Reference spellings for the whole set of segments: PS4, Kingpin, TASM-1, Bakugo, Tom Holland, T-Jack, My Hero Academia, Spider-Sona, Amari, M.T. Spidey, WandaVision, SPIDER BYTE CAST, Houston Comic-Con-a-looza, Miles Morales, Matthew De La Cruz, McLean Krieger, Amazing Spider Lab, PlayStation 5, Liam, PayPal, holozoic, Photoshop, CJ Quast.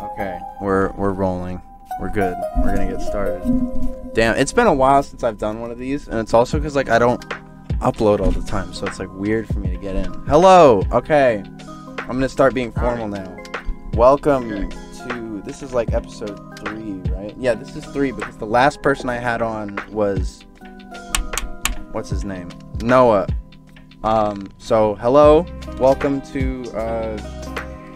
Okay, we're rolling. We're good. We're gonna get started. Damn, it's been a while since I've done one of these, and it's also because like I don't upload all the time, so it's like weird for me to get in. Hello. Okay, I'm gonna start being formal now. Welcome to this is like episode 3, right? Yeah, this is 3 because the last person I had on was what's his name? Noah. So hello, welcome to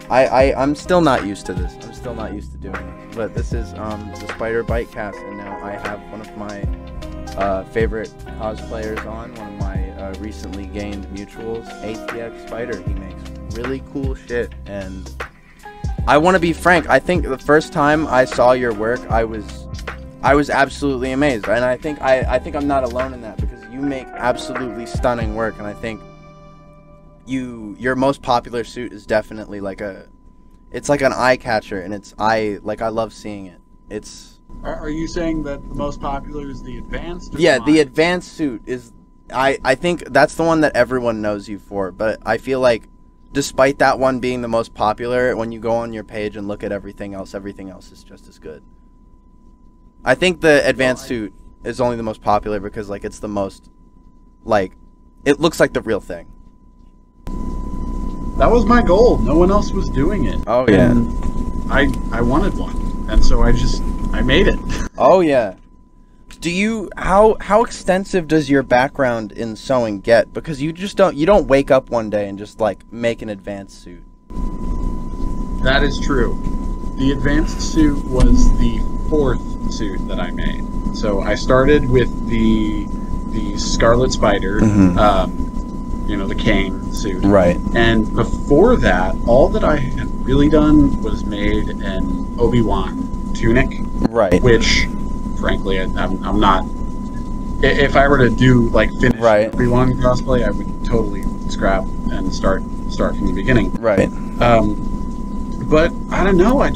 I'm still not used to this. I'm still not used to doing it. But this is the Spider Byte Cast, and now I have one of my favorite cosplayers on, one of my recently gained mutuals, ATX Spider. He makes really cool shit, and I want to be frank, I think the first time I saw your work, I was absolutely amazed, and I think I'm not alone in that, because you make absolutely stunning work, and I think your most popular suit is definitely like it's like an eye catcher, and I love seeing it. It's Are you saying that the most popular is the advanced? Yeah, the advanced suit is I think that's the one that everyone knows you for, but I feel like despite that one being the most popular, when you go on your page and look at everything else is just as good. I think the advanced suit is only the most popular because like it's the most like it looks like the real thing. That was my goal. No one else was doing it. Oh yeah. And I wanted one, and so I made it. Oh yeah. Do you how extensive does your background in sewing get? Because you don't wake up one day and just like make an advanced suit. That is true. The advanced suit was the 4th suit that I made. So I started with the Scarlet Spider. Mm-hmm. You know, the cane suit. Right. And before that, all that I had really done was made an Obi-Wan tunic. Right. Which, frankly, I'm not... If I were to do, like, finish Obi-Wan cosplay, I would totally scrap and start from the beginning. Right. But, I don't know, I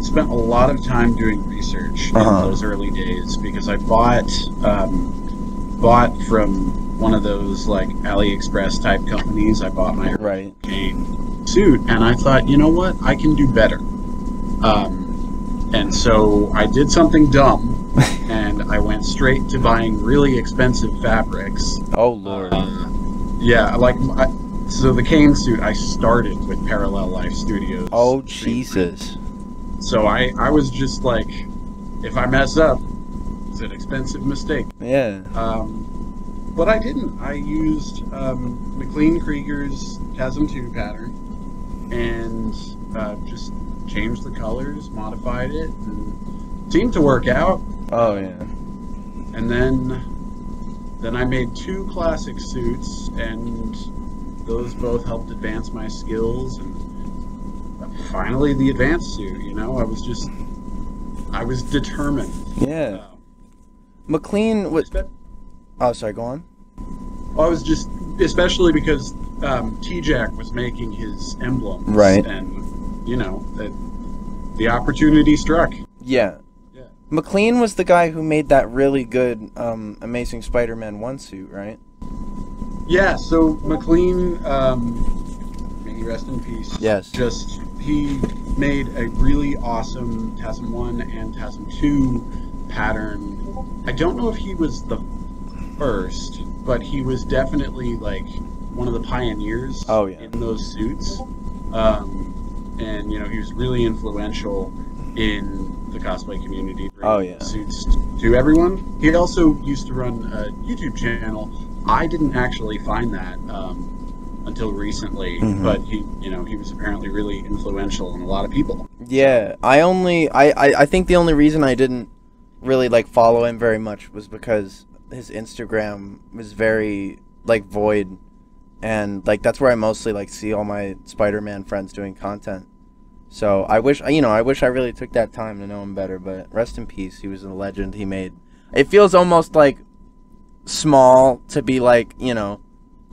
spent a lot of time doing research in those early days, because I bought from one of those like AliExpress type companies. I bought my cane suit, and I thought, you know what, I can do better. And so I did something dumb, and I went straight to buying really expensive fabrics. Oh lord. Yeah, like so the cane suit I started with Parallel Life Studios. Oh Jesus. So I was just like, if I mess up, it's an expensive mistake. Yeah. But I didn't. I used McLean Krieger's TASM 2 pattern and just changed the colors, modified it, and it seemed to work out. Oh, yeah. And then I made 2 classic suits, and those both helped advance my skills, and finally the advanced suit, you know? I was determined. Yeah. McLean was... Oh, sorry, go on. I was just, especially because T-Jack was making his emblems. Right. And, you know, the opportunity struck. Yeah. Yeah. McLean was the guy who made that really good Amazing Spider-Man 1 suit, right? Yeah, so McLean, may he rest in peace. Yes. Just, he made a really awesome TASM-1 and TASM-2 pattern. I don't know if he was the first, but he was definitely like one of the pioneers. Oh, yeah. In those suits, and you know, he was really influential in the cosplay community. Oh yeah. Suits to everyone. He also used to run a YouTube channel. I didn't actually find that until recently, but he was apparently really influential in a lot of people. Yeah, I think the only reason I didn't really like follow him very much was because his Instagram was very like void, and like that's where I mostly like see all my Spider-Man friends doing content. So I wish I really took that time to know him better, but rest in peace. He was a legend. He made, it feels almost like small to be like, you know,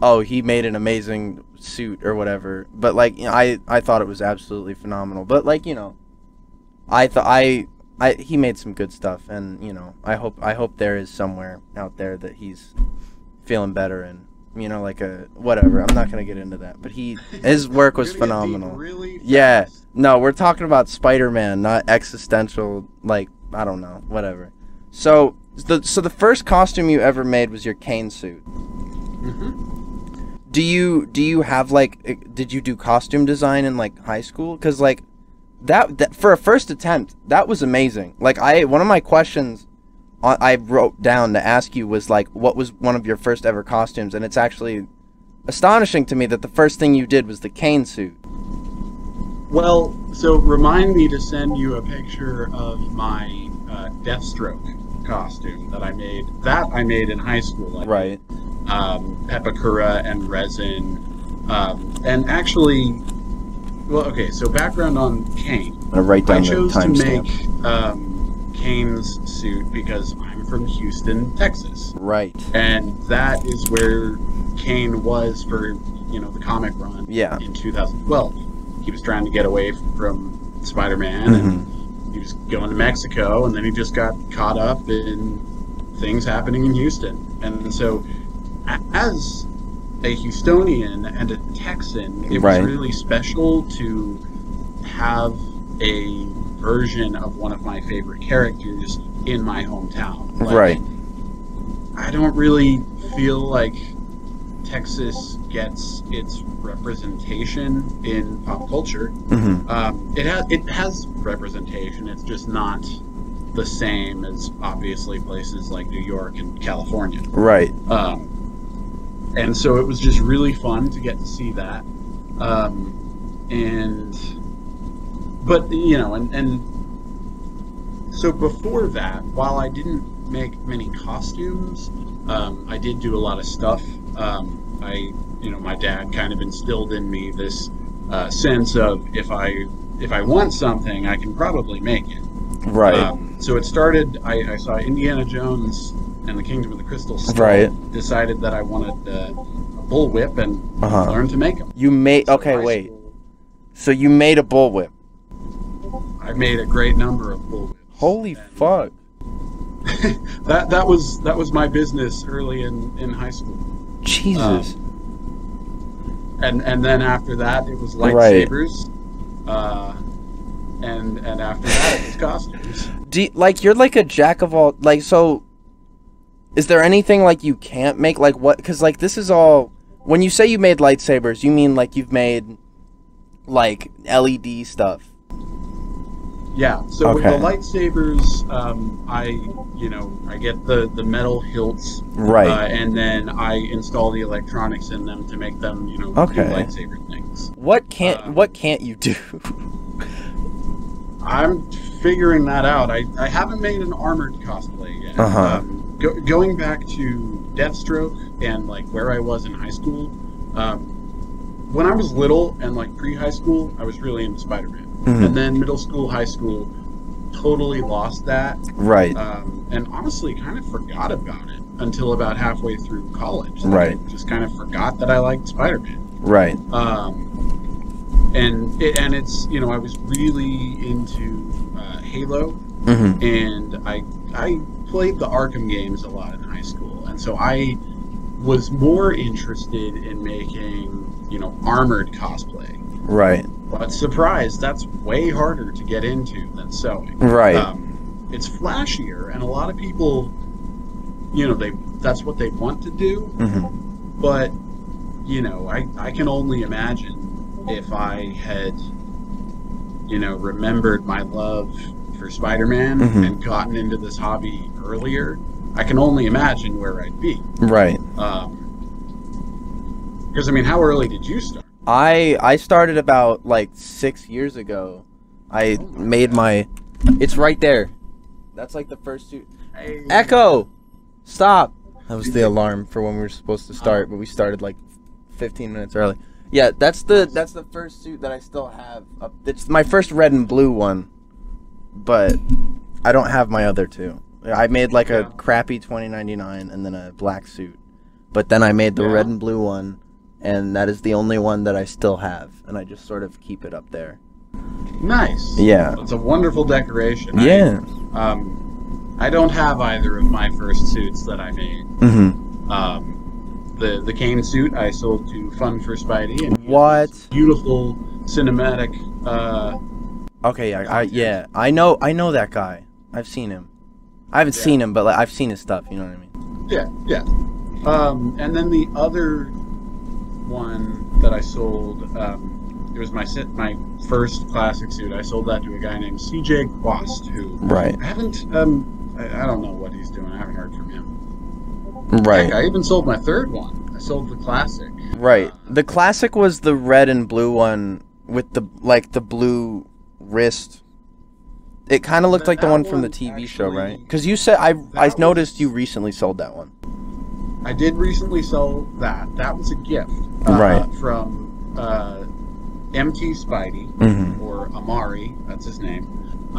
oh, he made an amazing suit or whatever, but like, you know, I thought it was absolutely phenomenal, but like, you know, he made some good stuff, and you know, I hope there is somewhere out there that he's feeling better and you know, like a whatever. I'm not gonna get into that. But his work was phenomenal. Really? Yeah. No, we're talking about Spider-Man, not existential. Like, I don't know, whatever. So the first costume you ever made was your cane suit. Mm-hmm. Do you have like? Did you do costume design in like high school? Cause like, that for a first attempt, that was amazing. Like one of my questions I wrote down to ask you was like, what was one of your first ever costumes? And it's actually astonishing to me that the first thing you did was the cane suit. Well, so remind me to send you a picture of my Deathstroke costume that I made. That I made in high school. Right. Epicura and resin, and actually, well, okay. So background on Kane. I'm gonna write down the timestamp. I chose to make Kane's suit because I'm from Houston, Texas. Right. And that is where Kane was for, you know, the comic run. Yeah. In 2012. He was trying to get away from Spider-Man, and he was going to Mexico, and then he just got caught up in things happening in Houston. And so, as a Houstonian and a Texan, it was really special to have a version of one of my favorite characters in my hometown. Like, I don't really feel like Texas gets its representation in pop culture. Mm-hmm. It has representation. It's just not the same as obviously places like New York and California. Right. And so it was just really fun to get to see that. And so before that, while I didn't make many costumes, I did do a lot of stuff. My dad kind of instilled in me this sense of if I want something, I can probably make it. Right. So it started. I saw Indiana Jones and the Kingdom of the Crystal Skull. Right. Decided that I wanted a bullwhip and learned to make them. You made So you made a bullwhip. I made a great number of bullwhips. Holy fuck! that was my business early in high school. Jesus. And then after that, it was lightsabers, and after that, it was costumes. You're like a jack of all, like, so, is there anything, like, you can't make, like, what, because, like, this is all, when you say you made lightsabers, you mean, like, you've made, like, LED stuff. Yeah, so with the lightsabers, I get the metal hilts, and then I install the electronics in them to make them, do lightsaber things. What can't you do? I'm figuring that out. I haven't made an armored cosplay yet. Going back to Deathstroke and, like, where I was in high school, when I was little and, like, pre-high school, I was really into Spider-Man. Mm-hmm. And then middle school, high school, totally lost that. Right. And honestly, kind of forgot about it until about halfway through college. Right. I just kind of forgot that I liked Spider-Man. Right. And I was really into Halo, and I played the Arkham games a lot in high school, and so I was more interested in making armored cosplay. Right. But surprise, that's way harder to get into than sewing. Right. It's flashier, and a lot of people, that's what they want to do. Mm-hmm. But, I can only imagine if I had, remembered my love for Spider-Man and gotten into this hobby earlier, I can only imagine where I'd be. Right. Because, how early did you start? I started about, 6 years ago. I made my... It's right there. That's, the first suit. Hey. Echo! Stop! That was the alarm for when we were supposed to start, but we started, 15 minutes early. Yeah, that's the first suit that I still have. It's my first red and blue one, but I don't have my other two. I made, a crappy $20.99 and then a black suit, but then I made the red and blue one. And that is the only one that I still have, and I just sort of keep it up there. Nice. Yeah. It's a wonderful decoration. Yeah. I don't have either of my first suits that I made. the cane suit I sold to Fun for Spidey. And what beautiful cinematic. Okay, yeah, I know that guy. I've seen him. I haven't seen him, but like, I've seen his stuff. You know what I mean? Yeah, yeah. And then the other one that I sold, it was my first classic suit. I sold that to a guy named CJ Quast, who I haven't. I don't know what he's doing. I haven't heard from him. Right. Heck, I even sold my third one. I sold the classic. Right. The classic was the red and blue one with the like the blue wrist. It kind of looked like the one from the TV show, right? Because you said I noticed you recently sold that one. I did recently sell that. That was a gift from M.T. Spidey or Amari. That's his name.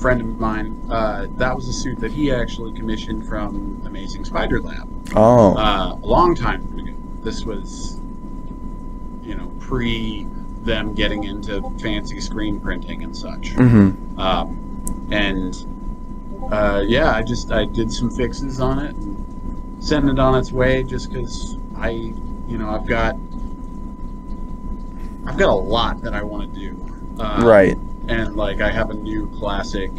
Friend of mine, that was a suit that he actually commissioned from Amazing Spider Lab. Oh, a long time ago. This was, you know, pre them getting into fancy screen printing and such. Yeah, I did some fixes on it, and sent it on its way just because I've got a lot that I want to do. And like I have a new classic,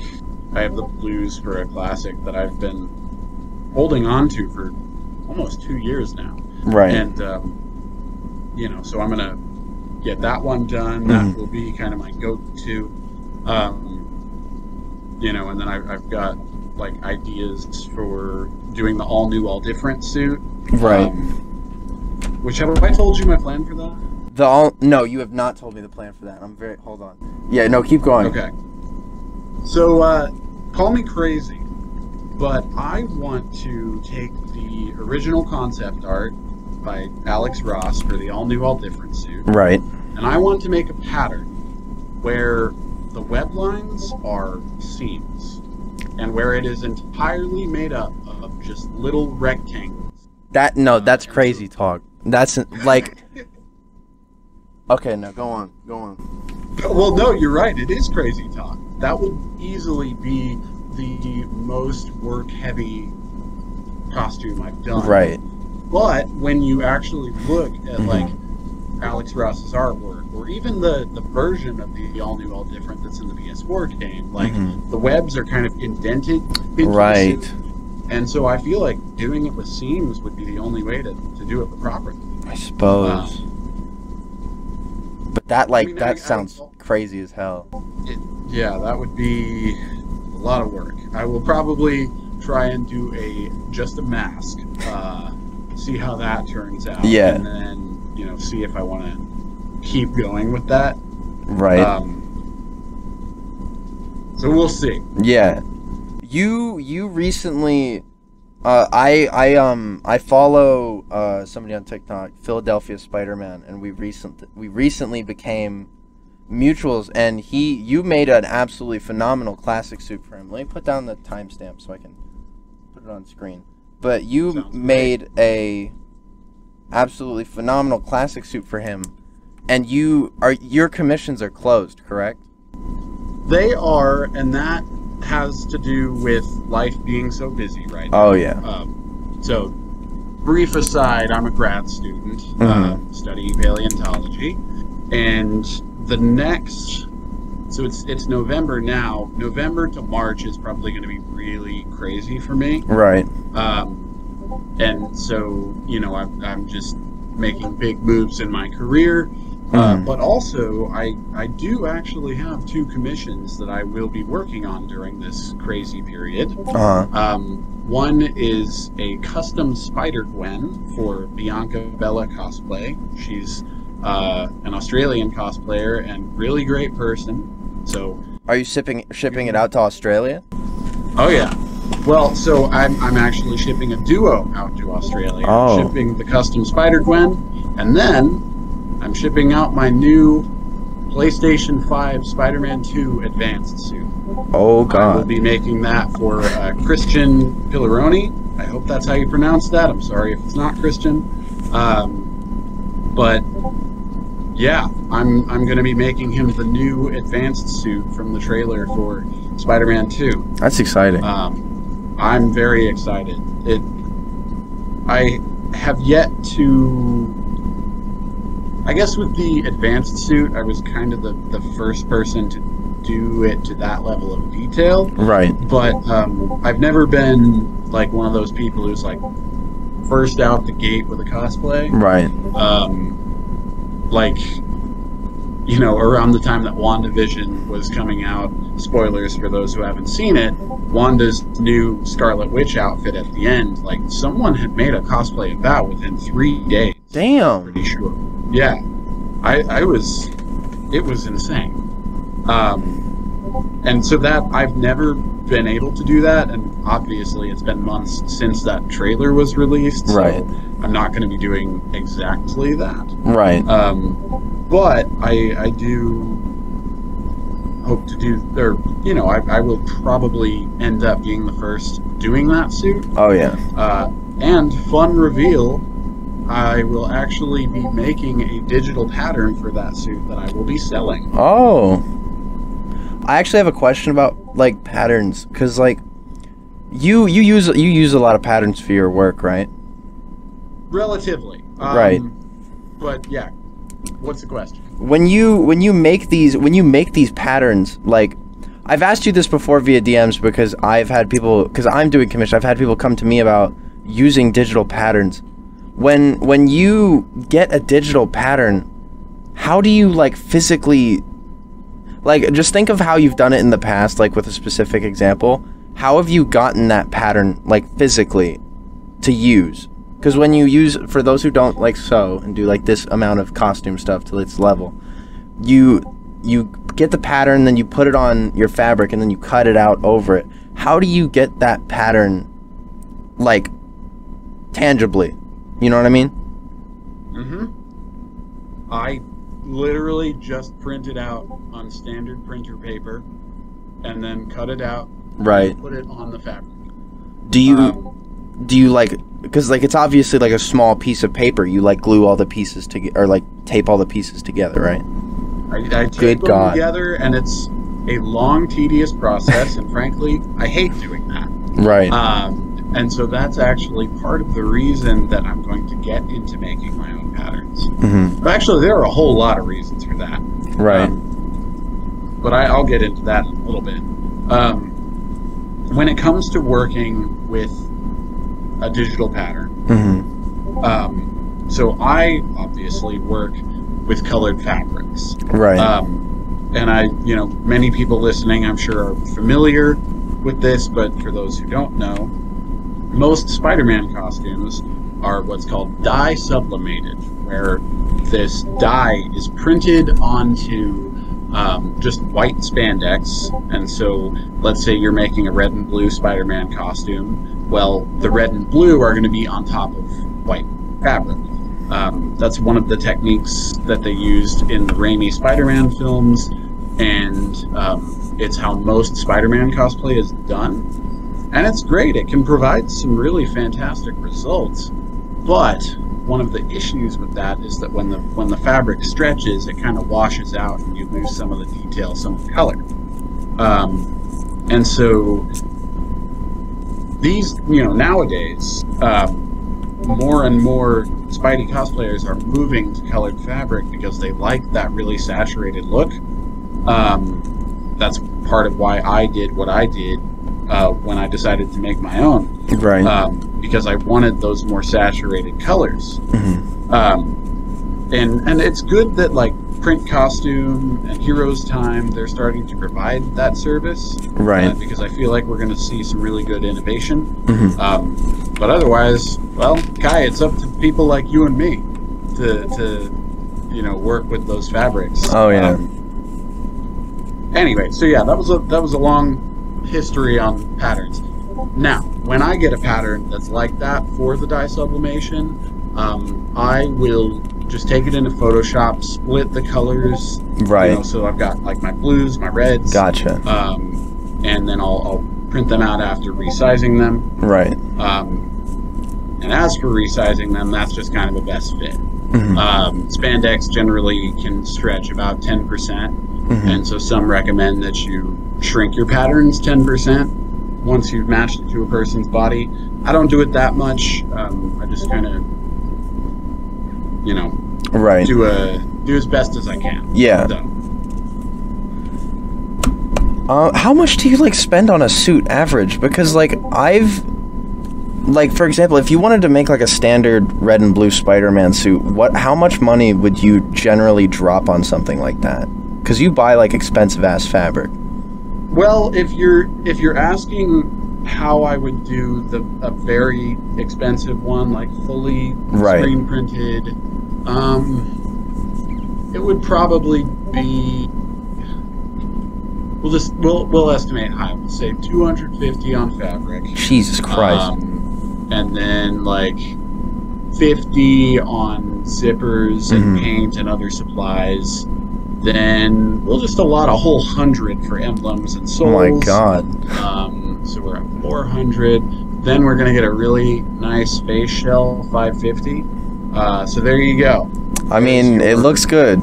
I have the blues for a classic that I've been holding on to for almost 2 years now. Right. And you know, so I'm gonna get that one done. That will be kind of my go-to. You know, and then I've got like ideas for doing the All New All Different suit. Right. Which have I told you my plan for that? No, you have not told me the plan for that. Hold on. Yeah, no, keep going. Okay. So, call me crazy, but I want to take the original concept art by Alex Ross for the All New All Different suit. Right. And I want to make a pattern where the web lines are seams and where it is entirely made up of just little rectangles. No, that's crazy talk. That's like... Okay, no, go on, go on. Well, no, you're right. It is crazy talk. That would easily be the most work-heavy costume I've done. Right. But when you actually look at, like, Alex Ross's artwork, or even the version of the All New All Different that's in the PS4 game, like, the webs are kind of indented. Right. And so I feel like doing it with seams would be the only way to do it properly. I suppose. But that, like, that sounds crazy as hell. Yeah, that would be a lot of work. I will probably try and do just a mask, see how that turns out. Yeah. And then, you know, see if I want to keep going with that. Right. So we'll see. Yeah. You recently, I follow somebody on TikTok, Philadelphia Spider-Man, and we recently became mutuals, and you made an absolutely phenomenal classic suit for him. Let me put down the timestamp so I can put it on screen. But you made a absolutely phenomenal classic suit for him, and your commissions are closed, correct? They are, and that has to do with life being so busy right now. Oh, yeah. So, brief aside, I'm a grad student studying paleontology, and the next, so it's November now. November to March is probably going to be really crazy for me. Right. And so, you know, I'm just making big moves in my career. But also, I do actually have two commissions that I will be working on during this crazy period. One is a custom Spider-Gwen for Bianca Bella Cosplay. She's an Australian cosplayer and really great person. So, are you shipping it out to Australia? Oh yeah. Well, so I'm actually shipping a duo out to Australia. Oh. I'm shipping the custom Spider-Gwen, and then I'm shipping out my new PlayStation 5 Spider-Man 2 advanced suit. Oh, God. I will be making that for Christian Pilleroni. I hope that's how you pronounce that. I'm sorry if it's not Christian. But, yeah, I'm going to be making him the new advanced suit from the trailer for Spider-Man 2. That's exciting. I'm very excited. I have yet to... I guess with the advanced suit, I was kind of the first person to do it to that level of detail. Right. But I've never been like one of those people who's like first out the gate with a cosplay. Right. Like, you know, around the time that WandaVision was coming out, spoilers for those who haven't seen it, Wanda's new Scarlet Witch outfit at the end, like, someone had made a cosplay of that within 3 days. Damn. I'm pretty sure. Yeah. It was insane. And so that, I've never been able to do that, and obviously it's been months since that trailer was released, so right. I'm not going to be doing exactly that. Right. But I do hope to do, or, you know, I will probably end up being the first doing that suit. Oh, yeah. And fun reveal, I will actually be making a digital pattern for that suit that I will be selling. Oh. I actually have a question about, like, patterns, because, like, you use a lot of patterns for your work, right? Relatively. Right. But, yeah. What's the question? When you make these patterns, like, I've asked you this before via DMs because I've had people, because I'm doing commission, I've had people come to me about using digital patterns. When you get a digital pattern, how do you, like, physically, like, just think of how you've done it in the past, like, with a specific example. How have you gotten that pattern, like, physically to use? Because when you use, for those who don't, like, sew and do, like, this amount of costume stuff to its level, you get the pattern, then you put it on your fabric, and then you cut it out over it. How do you get that pattern, like, tangibly? You know what I mean? Mm-hmm. I literally just print it out on standard printer paper, and then cut it out, right, and put it on the fabric. Do you, like... Because, like, it's obviously, like, a small piece of paper. You, like, glue all the pieces together, or, like, tape all the pieces together, right? I tape them together, and it's a long, tedious process, and frankly, I hate doing that. Right. And so that's actually part of the reason that I'm going to get into making my own patterns. Mm-hmm. But actually, there are a whole lot of reasons for that. Right. But I'll get into that in a little bit. When it comes to working with a digital pattern. Mm-hmm. So I obviously work with colored fabrics. Right. And I, you know, many people listening, I'm sure, are familiar with this, but for those who don't know, most Spider-Man costumes are what's called dye sublimated, where this dye is printed onto just white spandex. And so let's say you're making a red and blue Spider-Man costume. Well, the red and blue are going to be on top of white fabric. That's one of the techniques that they used in the Raimi Spider-Man films, and it's how most Spider-Man cosplay is done. And it's great. It can provide some really fantastic results, but one of the issues with that is that when the fabric stretches, it kind of washes out and you lose some of the detail, some of the color. And so these, you know, nowadays, more and more Spidey cosplayers are moving to colored fabric because they like that really saturated look. That's part of why I did what I did when I decided to make my own. Right. Because I wanted those more saturated colors. Mm-hmm. And it's good that, like, Print Costume and Heroes Time, they're starting to provide that service. Right. Because I feel like we're going to see some really good innovation. Mm-hmm. But otherwise, well, Kai, it's up to people like you and me to you know, work with those fabrics. Oh, yeah. Anyway, so yeah, that was a long history on patterns. Now, when I get a pattern that's like that for the dye sublimation, I will just take it into Photoshop, split the colors. Right. You know, so I've got, like, my blues, my reds. Gotcha. And then I'll print them out after resizing them. Right. And as for resizing them, that's just kind of a best fit. Mm-hmm. Spandex generally can stretch about 10%. Mm-hmm. And so some recommend that you shrink your patterns 10% once you've matched it to a person's body. I don't do it that much. I just kind of you know, right, do as best as I can. Yeah. So. How much do you like spend on a suit average? Because like for example, if you wanted to make like a standard red and blue Spider-Man suit, how much money would you generally drop on something like that? Because you buy like expensive ass fabric. Well, if you're asking how I would do a very expensive one, like fully screen printed, it would probably be. We'll estimate high. We'll say $250 on fabric. Jesus Christ. And then like $50 on zippers and paint and other supplies. Then we'll just allot a whole $100 for emblems and souls. Oh my God. So we're at $400. Then we're gonna get a really nice face shell, $550. So there you go. I mean, it looks good.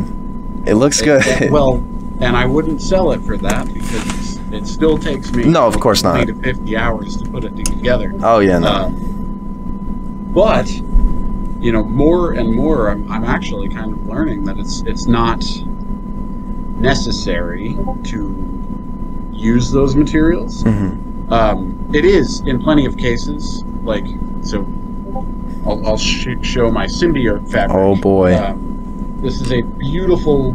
It looks good. Well. And I wouldn't sell it for that because it still takes me of course not 20 to 50 hours to put it together. Oh yeah, no. But you know, more and more, I'm actually kind of learning that it's not necessary to use those materials. Mm-hmm. It is in plenty of cases. Like so, I'll show my symbiote fabric. Oh boy, this is a beautiful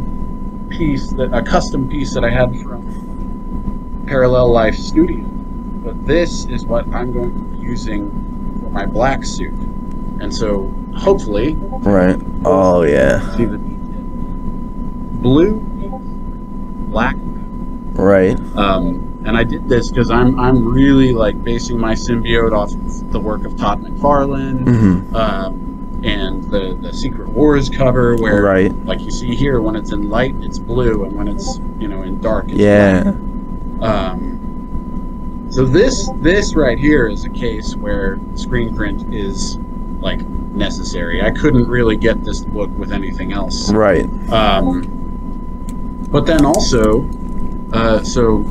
piece, a custom piece that I had from Parallel Life Studio, but this is what I'm going to be using for my black suit, and so hopefully, right? Oh yeah, see the blue, black, right? And I did this because I'm really like basing my symbiote off of the work of Todd McFarlane. Mm-hmm. And the Secret Wars cover, where like you see here, when it's in light it's blue, and when it's, you know, in dark it's black. So this right here is a case where screen print is like necessary. I couldn't really get this look with anything else. But then also so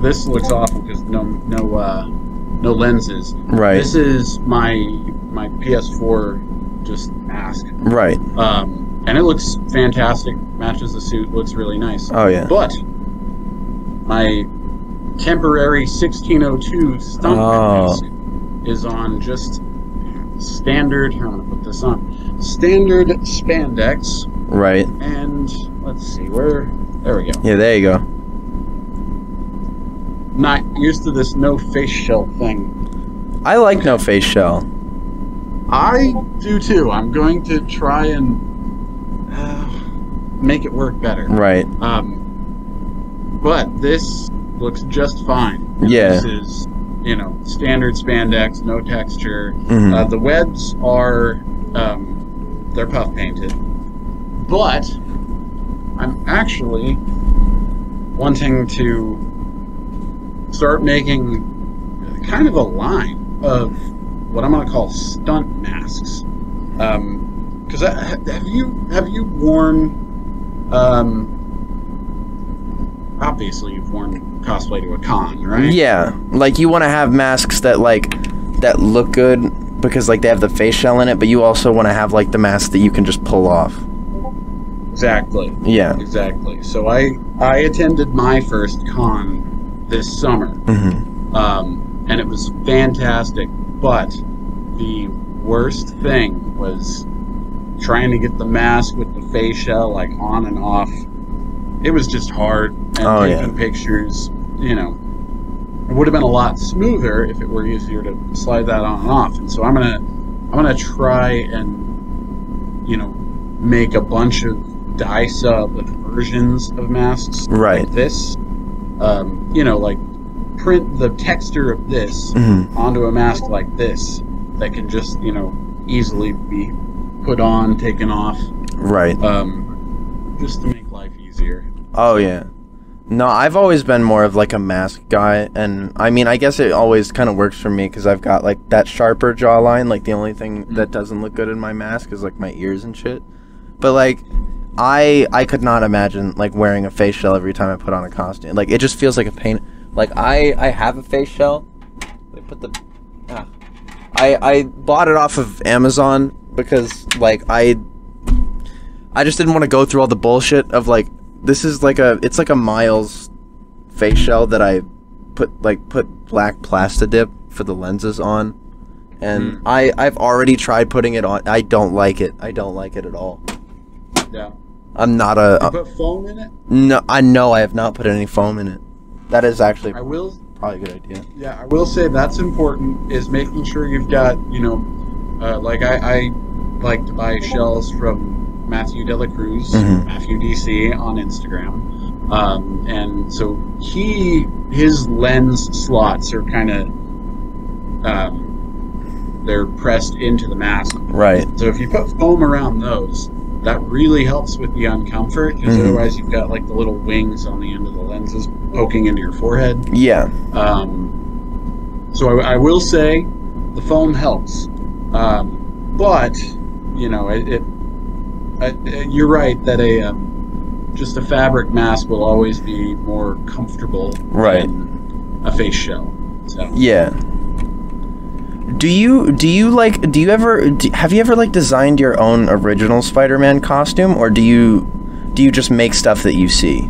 this looks awful because no lenses. This is my PS4 just mask. And it looks fantastic. Matches the suit. Looks really nice. Oh yeah. But my temporary 1602 stump mask is on just standard. I'm gonna put this on standard spandex. Right. And let's see where. There we go. Yeah. There you go. Not used to this no face shell thing. I like no face shell. I do too. I'm going to try and make it work better. Right. But this looks just fine. Yeah. This is, you know, standard spandex, no texture. Mm-hmm. The webs are, they're puff painted. But I'm actually wanting to start making kind of a line of what I'm gonna call stunt masks, because have you worn? Obviously, you've worn cosplay to a con, right? Yeah, like you want to have masks that look good because like they have the face shell in it, but you also want to have like the mask that you can just pull off. Exactly. Yeah. Exactly. So I attended my first con this summer, and it was fantastic. But the worst thing was trying to get the mask with the face shell like on and off. It was just hard. And taking pictures, you know, it would have been a lot smoother if it were easier to slide that on and off. And so I'm gonna try and, you know, make a bunch of dye sub versions of masks like this. You know, like print the texture of this onto a mask like this that can just, you know, easily be put on, taken off. Right. Just to make life easier. Oh, yeah. No, I've always been more of like a mask guy, and I mean, I guess it always kind of works for me because I've got like that sharper jawline. Like the only thing that doesn't look good in my mask is like my ears and shit. But like, I could not imagine like wearing a face shell every time I put on a costume. Like it just feels like a pain. Like I have a face shell. They put the I bought it off of Amazon because like I I just didn't want to go through all the bullshit of, like, this is like a, it's like a Miles face shell that I put, like, put black Plastidip for the lenses on. And I've already tried putting it on. I don't like it. I don't like it at all. Yeah. I'm not a... You put foam in it? No, I know I have not put any foam in it. That is actually probably a good idea. Yeah, I will say that's important, is making sure you've got, you know, like I like to buy shells from Matthew De La Cruz, Matthew DC on Instagram. And so his lens slots are kind of... they're pressed into the mask. Right. So if you put foam around those, that really helps with the uncomfort, because otherwise you've got like the little wings on the end of the lenses poking into your forehead. Yeah. So I will say the foam helps. But, you know, you're right that just a fabric mask will always be more comfortable than a face shell. So. Yeah. Have you ever like designed your own original Spider-Man costume, or do you just make stuff that you see?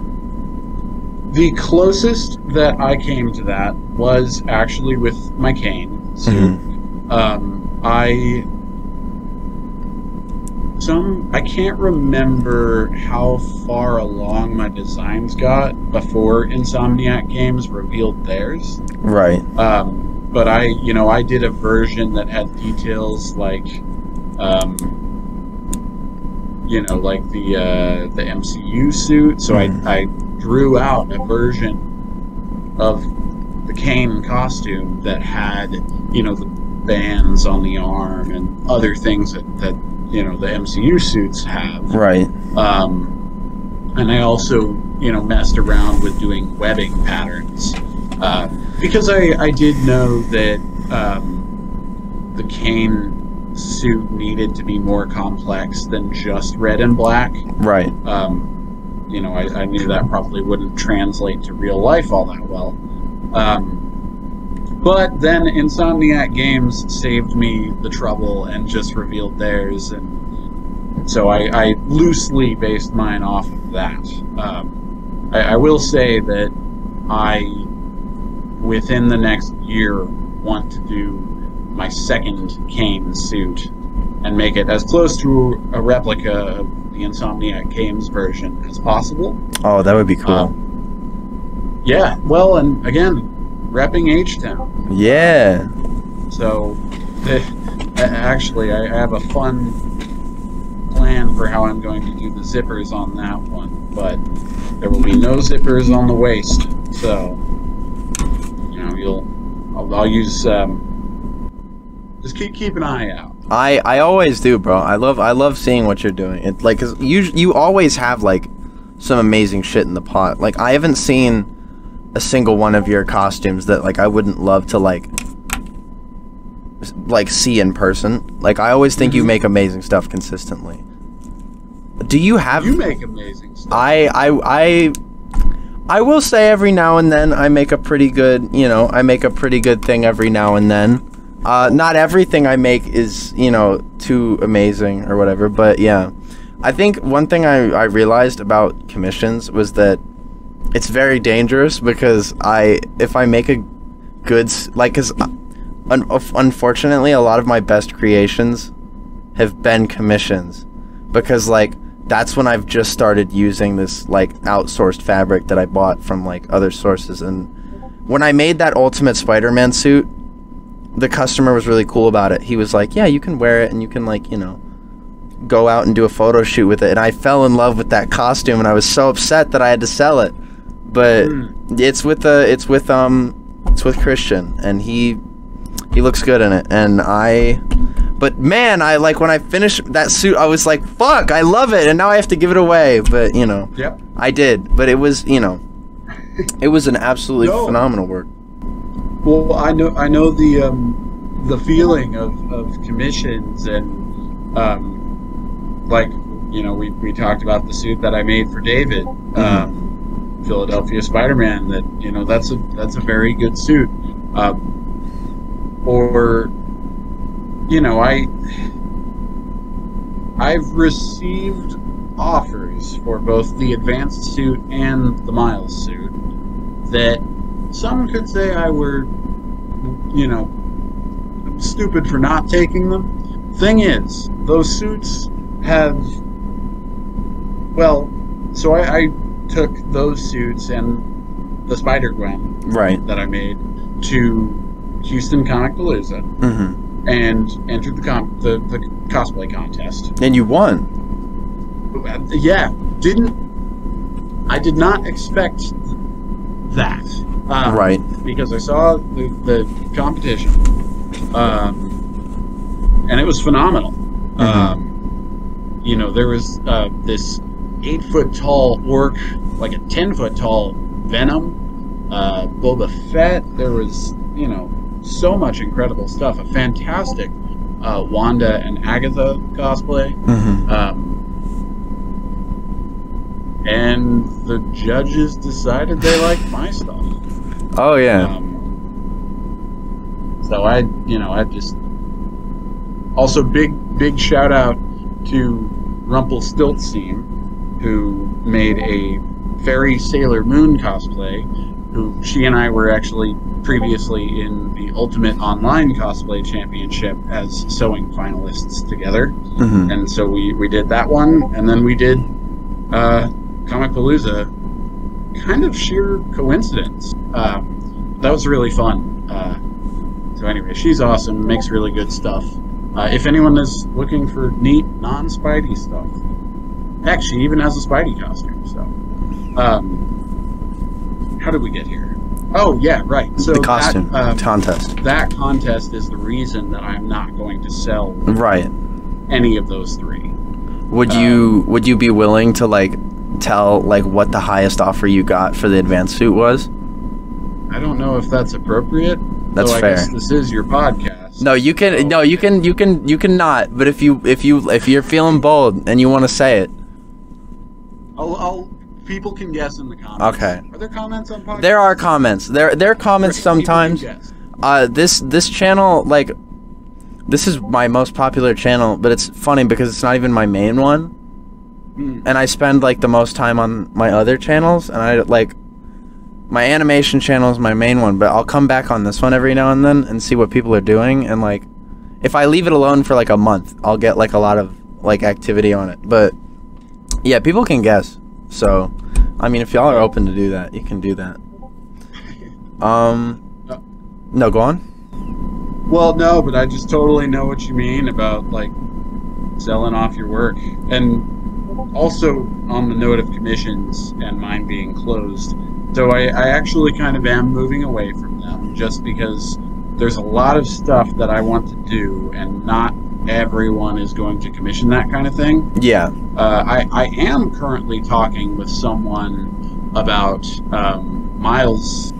The closest that I came to that was actually with my cane. So, I can't remember how far along my designs got before Insomniac Games revealed theirs. Right. But I did a version that had details like, like the MCU suit. So I drew out a version of the Kane costume that had, you know, the bands on the arm and other things that you know, the MCU suits have. Right. And I also, you know, messed around with doing webbing patterns. Because I did know that the cane suit needed to be more complex than just red and black. Right. You know, I knew that probably wouldn't translate to real life all that well. But then Insomniac Games saved me the trouble and just revealed theirs, and so I loosely based mine off of that. I will say that I... within the next year, want to do my second Kane suit and make it as close to a replica of the Insomniac Games version as possible. Oh, that would be cool. Yeah, well, and again, repping H-Town. Yeah. So, actually, I have a fun plan for how I'm going to do the zippers on that one, but there will be no zippers on the waist, so... I'll use just keep an eye out. I always do, bro. I love seeing what you're doing. It like, 'cause you always have like some amazing shit in the pot. Like, I haven't seen a single one of your costumes that like I wouldn't love to like see in person. Like, I always think you make amazing stuff consistently. Do you have? You make amazing stuff. I will say every now and then I make a pretty good, you know, I make a pretty good thing every now and then. Not everything I make is, you know, too amazing or whatever, but yeah. I think one thing I realized about commissions was that it's very dangerous, because if I make a good, like, 'cause unfortunately a lot of my best creations have been commissions, because like, that's when I've just started using this like outsourced fabric that I bought from like other sources. And when I made that Ultimate Spider-Man suit, the customer was really cool about it. He was like, yeah, you can wear it and you can like, you know, go out and do a photo shoot with it. And I fell in love with that costume, and I was so upset that I had to sell it. But it's with Christian, and he looks good in it. And But man, I like when I finished that suit, I was like, "Fuck, I love it!" And now I have to give it away. But you know, I did. But it was, you know, it was an absolutely phenomenal work. Well, I know the feeling of commissions, and like, you know, we talked about the suit that I made for David, Philadelphia Spider-Man. That, you know, that's a very good suit, or. You know, I've received offers for both the advanced suit and the Miles suit that some could say I were, you know, stupid for not taking them. Thing is, those suits have, well, so I took those suits and the Spider-Gwen that I made to Houston Comic-Con-a-looza and entered the cosplay contest. And you won. Yeah, I did not expect that. Because I saw the competition, and it was phenomenal. You know, there was this 8-foot-tall orc, like a 10-foot-tall Venom, Boba Fett. There was, you know, so much incredible stuff. A fantastic Wanda and Agatha cosplay. And the judges decided they liked my stuff. Oh, yeah. So I just... Also, big shout-out to Rumpelstiltskin, who made a fairy Sailor Moon cosplay, who she and I were actually previously in the Ultimate Online Cosplay Championship as sewing finalists together. And so we did that one, and then we did... Comic-Palooza, kind of sheer coincidence. That was really fun. So anyway, she's awesome, makes really good stuff. If anyone is looking for neat non-Spidey stuff, heck, she even has a Spidey costume. So, how did we get here? Oh yeah, right. So the costume contest. That contest is the reason that I'm not going to sell any of those three. Would you be willing to tell what the highest offer you got for the advanced suit was? I don't know if that's appropriate. That's fair. I guess this is your podcast. No, you can. So no, you can not. But if you're feeling bold and you want to say it, people can guess in the comments. Okay. Are there comments on podcasts? There are comments. There are comments sometimes. This channel this is my most popular channel, but it's funny because it's not even my main one. And I spend the most time on my other channels, and I my animation channel is my main one, but I'll come back on this one every now and then and see what people are doing, and if I leave it alone for a month, I'll get a lot of activity on it. But yeah, people can guess. So I mean, if y'all are open to do that, you can do that. No, go on. Well, no, but I just totally know what you mean about selling off your work. And also, on the note of commissions and mine being closed, so I actually kind of am moving away from them, just because there's a lot of stuff that I want to do, and not everyone is going to commission that kind of thing. Yeah. I am currently talking with someone about Miles's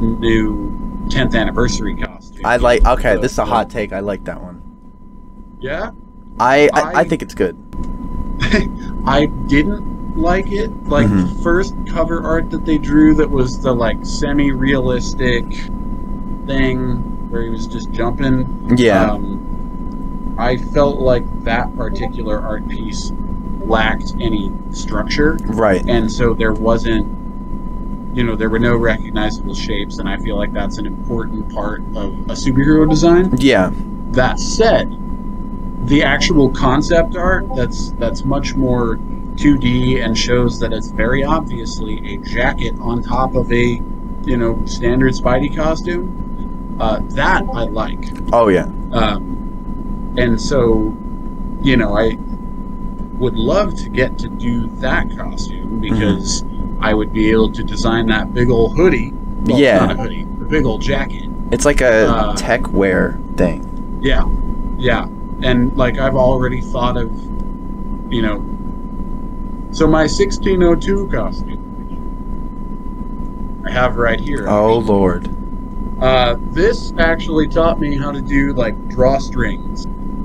new 10th anniversary costume. Okay, so, this is a hot take. I like that one. Yeah? I think it's good. I didn't like it. The first cover art that they drew, that was the semi-realistic thing where he was just jumping. Yeah. I felt like that particular art piece lacked any structure. Right. And so there wasn't, there were no recognizable shapes, and I feel like that's an important part of a superhero design. Yeah. That said, the actual concept art that's much more 2D and shows that it's very obviously a jacket on top of a standard Spidey costume, that I like. Oh yeah. And so I would love to get to do that costume, because I would be able to design that big old hoodie. Well, yeah, not a hoodie, a big old jacket. It's like a tech wear thing. Yeah, yeah. And I've already thought of, so my 1602 costume I have right here. Oh lord. This actually taught me how to do drawstrings,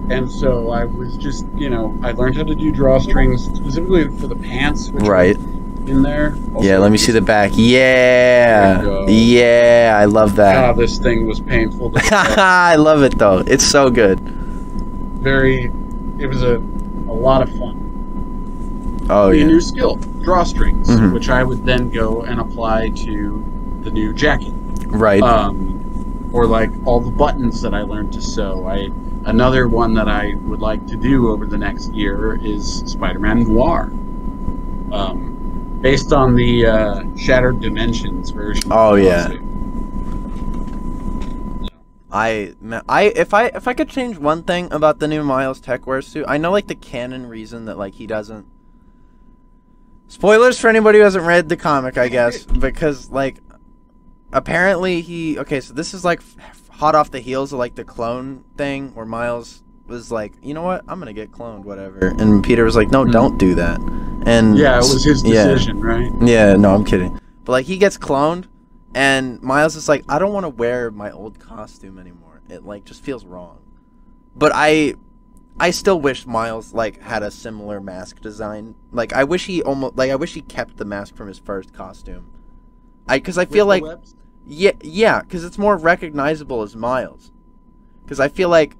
and so I was just I learned how to do drawstrings specifically for the pants, which in there. Also, yeah, let me see the back. Yeah, yeah, I love that. God, this thing was painful. I love it though. It's so good. It was a a lot of fun. Oh, yeah. A new skill, drawstrings, mm-hmm. which I would then go and apply to the new jacket. Right. Or like all the buttons that I learned to sew. Another one that I would like to do over the next year is Spider-Man Noir. Based on the Shattered Dimensions version. Oh, yeah. If I could change one thing about the new Miles Techwear suit, I know like the canon reason that like he doesn't. Spoilers for anybody who hasn't read the comic, I guess, because like apparently he so this is like hot off the heels of like the clone thing where Miles was like, you know what, I'm gonna get cloned, whatever, and Peter was like, no, don't do that, and yeah, it was his decision, right? Yeah, no, I'm kidding, but like he gets cloned. And Miles is like, I don't want to wear my old costume anymore. It like just feels wrong. But I still wish Miles like had a similar mask design. Like I wish he almost like I wish he kept the mask from his first costume. Because I feel like yeah, because it's more recognizable as Miles. Because I feel like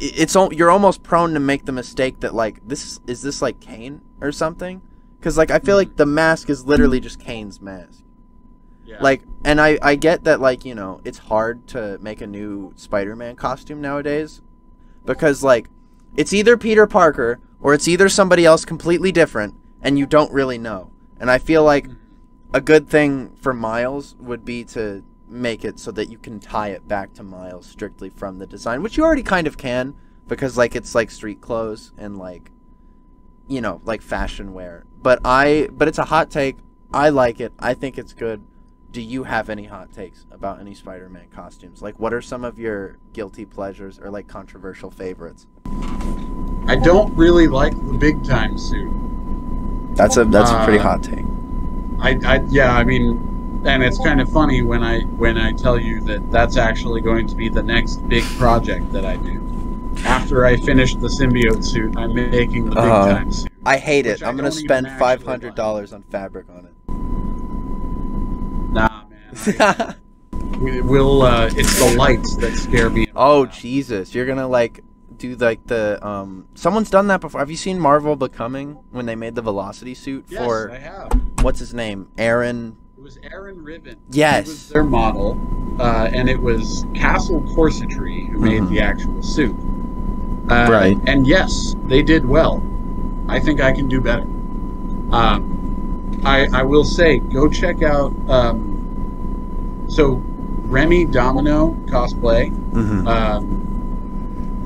it's you're almost prone to make the mistake that like is this like Kane or something? Because like I feel like the mask is literally just Kane's mask. Yeah. Like, and I get that, like, you know, it's hard to make a new Spider-Man costume nowadays because, like, it's either Peter Parker or it's either somebody else completely different and you don't really know. And I feel like a good thing for Miles would be to make it so that you can tie it back to Miles strictly from the design, which you already kind of can because, like, it's, like, street clothes and, like, you know, like, fashion wear. But it's a hot take. I like it. I think it's good. Do you have any hot takes about any Spider-Man costumes? Like, what are some of your guilty pleasures or, like, controversial favorites? I don't really like the big-time suit. That's a pretty hot take. Yeah, I mean, and it's kind of funny when I tell you that that's actually going to be the next big project that I do. After I finish the symbiote suit, I'm making the big-time suit. I hate it. I'm going to spend $500 on fabric on it. Nah, man. It's the lights that scare me. Oh, Jesus. You're gonna, like, do, like, the, someone's done that before. Have you seen Marvel Becoming when they made the Velocity suit for... Yes, I have. What's his name? Aaron... It was Aaron Riven. Yes. He was their model, and it was Castle Corsetry who made the actual suit. Right. And, yes, they did well. I think I can do better. I will say, go check out, so Remy Domino Cosplay,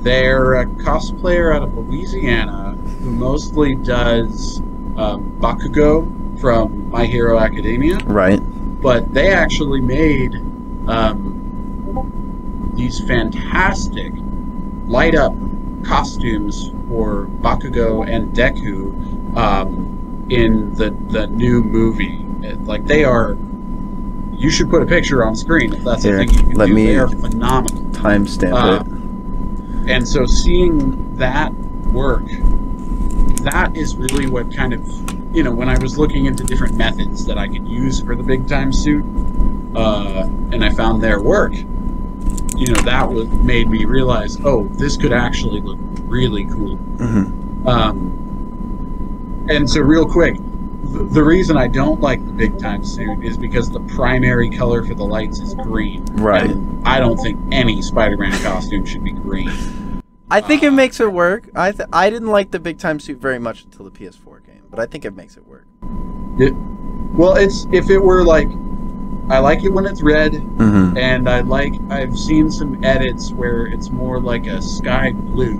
they're a cosplayer out of Louisiana who mostly does Bakugo from My Hero Academia. Right. But they actually made these fantastic light-up costumes for Bakugo and Deku, in the new movie. Like, they are... You should put a picture on screen if that's a thing you can do. They are phenomenal. Timestamp it. And so seeing that work, that is really what kind of... You know, when I was looking into different methods that I could use for the big-time suit, and I found their work, you know, that made me realize, oh, this could actually look really cool. And so real quick, the reason I don't like the big-time suit is because the primary color for the lights is green. Right. And I don't think any Spider-Man costume should be green. I think it makes it work. I didn't like the big-time suit very much until the PS4 game, but I think it makes it work. Well, if it were like... I like it when it's red, and I've seen some edits where it's more like a sky blue,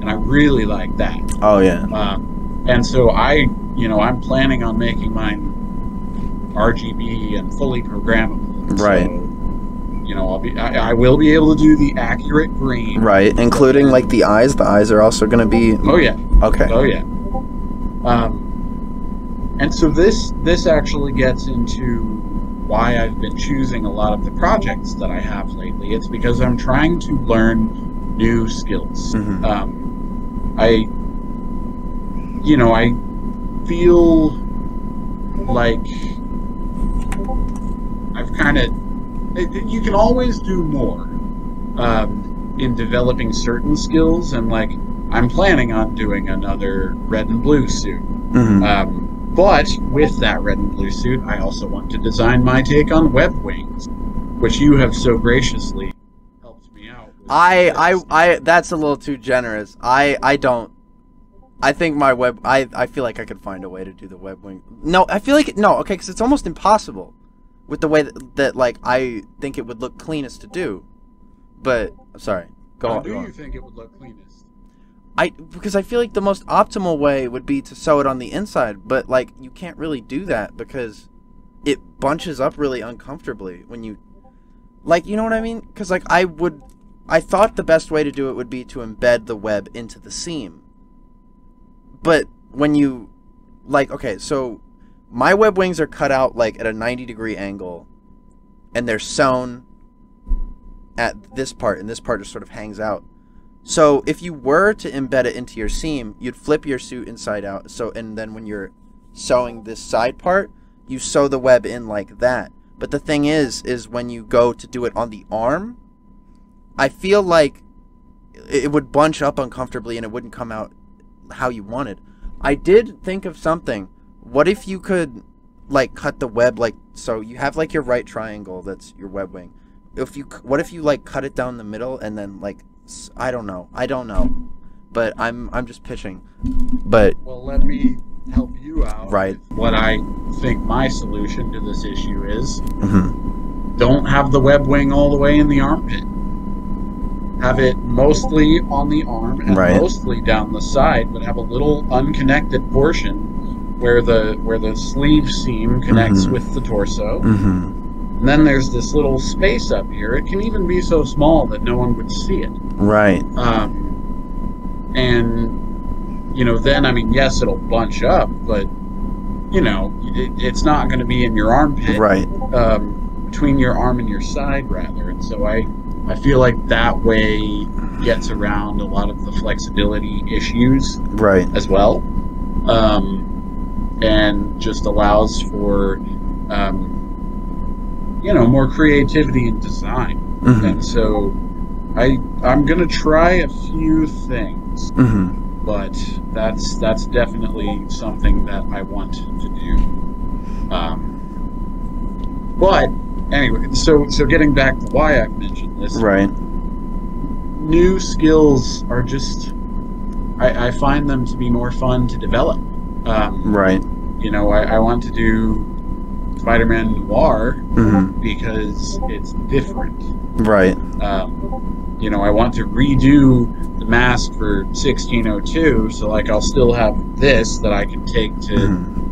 and I really like that. Oh, yeah. And so I'm planning on making mine RGB and fully programmable. Right. So, you know, I will be able to do the accurate green. Right, including like the eyes. The eyes are also going to be. Oh yeah. Okay. Oh yeah. And so this actually gets into why I've been choosing a lot of the projects that I have lately. It's because I'm trying to learn new skills. You know, I feel like I've kind of... You can always do more in developing certain skills, and, like, I'm planning on doing another red and blue suit. Mm-hmm. But with that red and blue suit, I also want to design my take on web wings, which you have so graciously helped me out with. I that's a little too generous. I feel like I could find a way to do the web wing. No, I feel like, no, okay, because it's almost impossible with the way that like, I think it would look cleanest to do. But, sorry, go on. How do you think it would look cleanest? Because I feel like the most optimal way would be to sew it on the inside, but, like, you can't really do that because it bunches up really uncomfortably when you, like, you know what I mean? Because, like, I thought the best way to do it would be to embed the web into the seam. But when you, like, okay, so my web wings are cut out, like, at a 90-degree angle, and they're sewn at this part, and this part just sort of hangs out. So if you were to embed it into your seam, you'd flip your suit inside out. So, and then when you're sewing this side part, you sew the web in like that. But the thing is when you go to do it on the arm, I feel like it would bunch up uncomfortably and it wouldn't come out how you wanted. I did think of something. What if you could, like, cut the web, like, so you have, like, your right triangle that's your web wing. What if you, like, cut it down the middle and then, like, I don't know, but I'm just pitching. But well, let me help you out. Right. What I think my solution to this issue is: don't have the web wing all the way in the armpit. Have it mostly on the arm and mostly down the side, but have a little unconnected portion where the sleeve seam connects with the torso. And then there's this little space up here. It can even be so small that no one would see it. Right. And, you know, then, I mean, yes, it'll bunch up, but, you know, it's not going to be in your armpit. Right. Between your arm and your side, rather. And so I feel like that way gets around a lot of the flexibility issues. Right. As well. And just allows for... you know, more creativity and design. And so I'm gonna try a few things, but that's definitely something that I want to do. But anyway, so getting back to why I've mentioned this, new skills are just, I find them to be more fun to develop. You know, I want to do Spider-Man Noir because it's different. You know, I want to redo the mask for 1602, so like I'll still have this that I can take to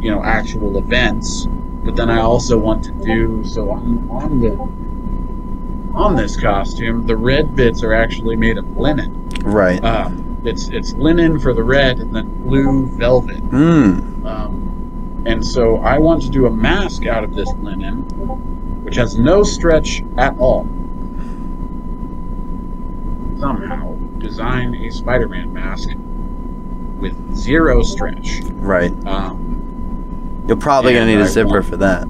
you know, actual events, but then I also want to do, so on this costume, the red bits are actually made of linen. It's linen for the red and then blue velvet. And so I want to do a mask out of this linen, which has no stretch at all. Somehow design a Spider-Man mask with zero stretch. You're probably going to need a zipper for that.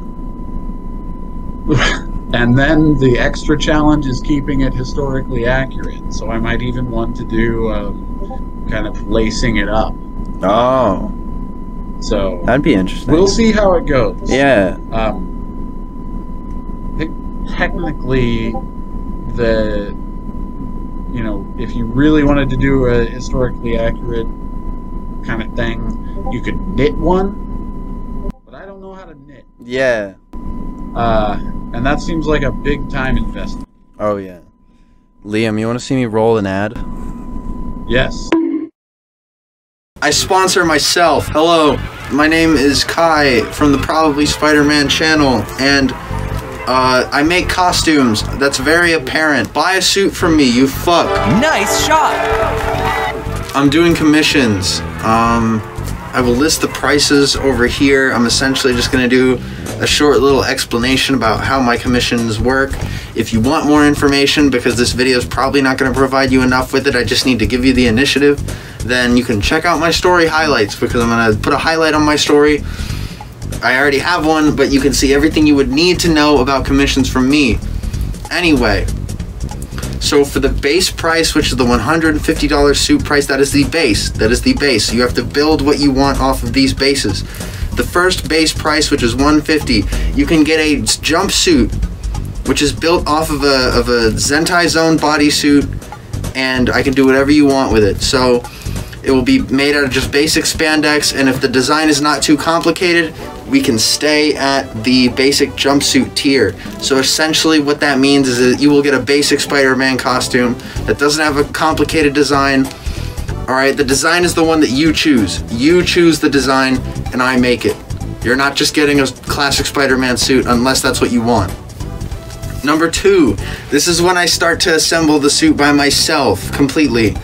And then the extra challenge is keeping it historically accurate. So I might even want to do kind of lacing it up. So that'd be interesting. We'll see how it goes. Yeah. I think technically, you know, if you really wanted to do a historically accurate kind of thing, you could knit one. But I don't know how to knit. Yeah. And that seems like a big time investment. Oh yeah. Liam, you want to see me roll an ad? Yes. I sponsor myself. Hello, my name is Kai from the Probably Spider-Man channel, and I make costumes. That's very apparent. Buy a suit from me, you fuck. Nice shot. I'm doing commissions. I will list the prices over here. I'm essentially just gonna do a short little explanation about how my commissions work. If you want more information, because this video is probably not gonna provide you enough with it, I just need to give you the initiative. Then you can check out my story highlights, because I'm gonna put a highlight on my story. I already have one, but you can see everything you would need to know about commissions from me. Anyway, So for the base price, which is the $150 suit price, that is the base. That is the base. You have to build what you want off of these bases. The first base price, which is $150, you can get a jumpsuit, which is built off of a Zentai Zone bodysuit, and I can do whatever you want with it. So it will be made out of just basic spandex, and if the design is not too complicated, we can stay at the basic jumpsuit tier. So essentially what that means is that you will get a basic Spider-Man costume that doesn't have a complicated design. All right, the design is the one that you choose. You choose the design and I make it. You're not just getting a classic Spider-Man suit unless that's what you want. Number two, this is when I start to assemble the suit by myself completely.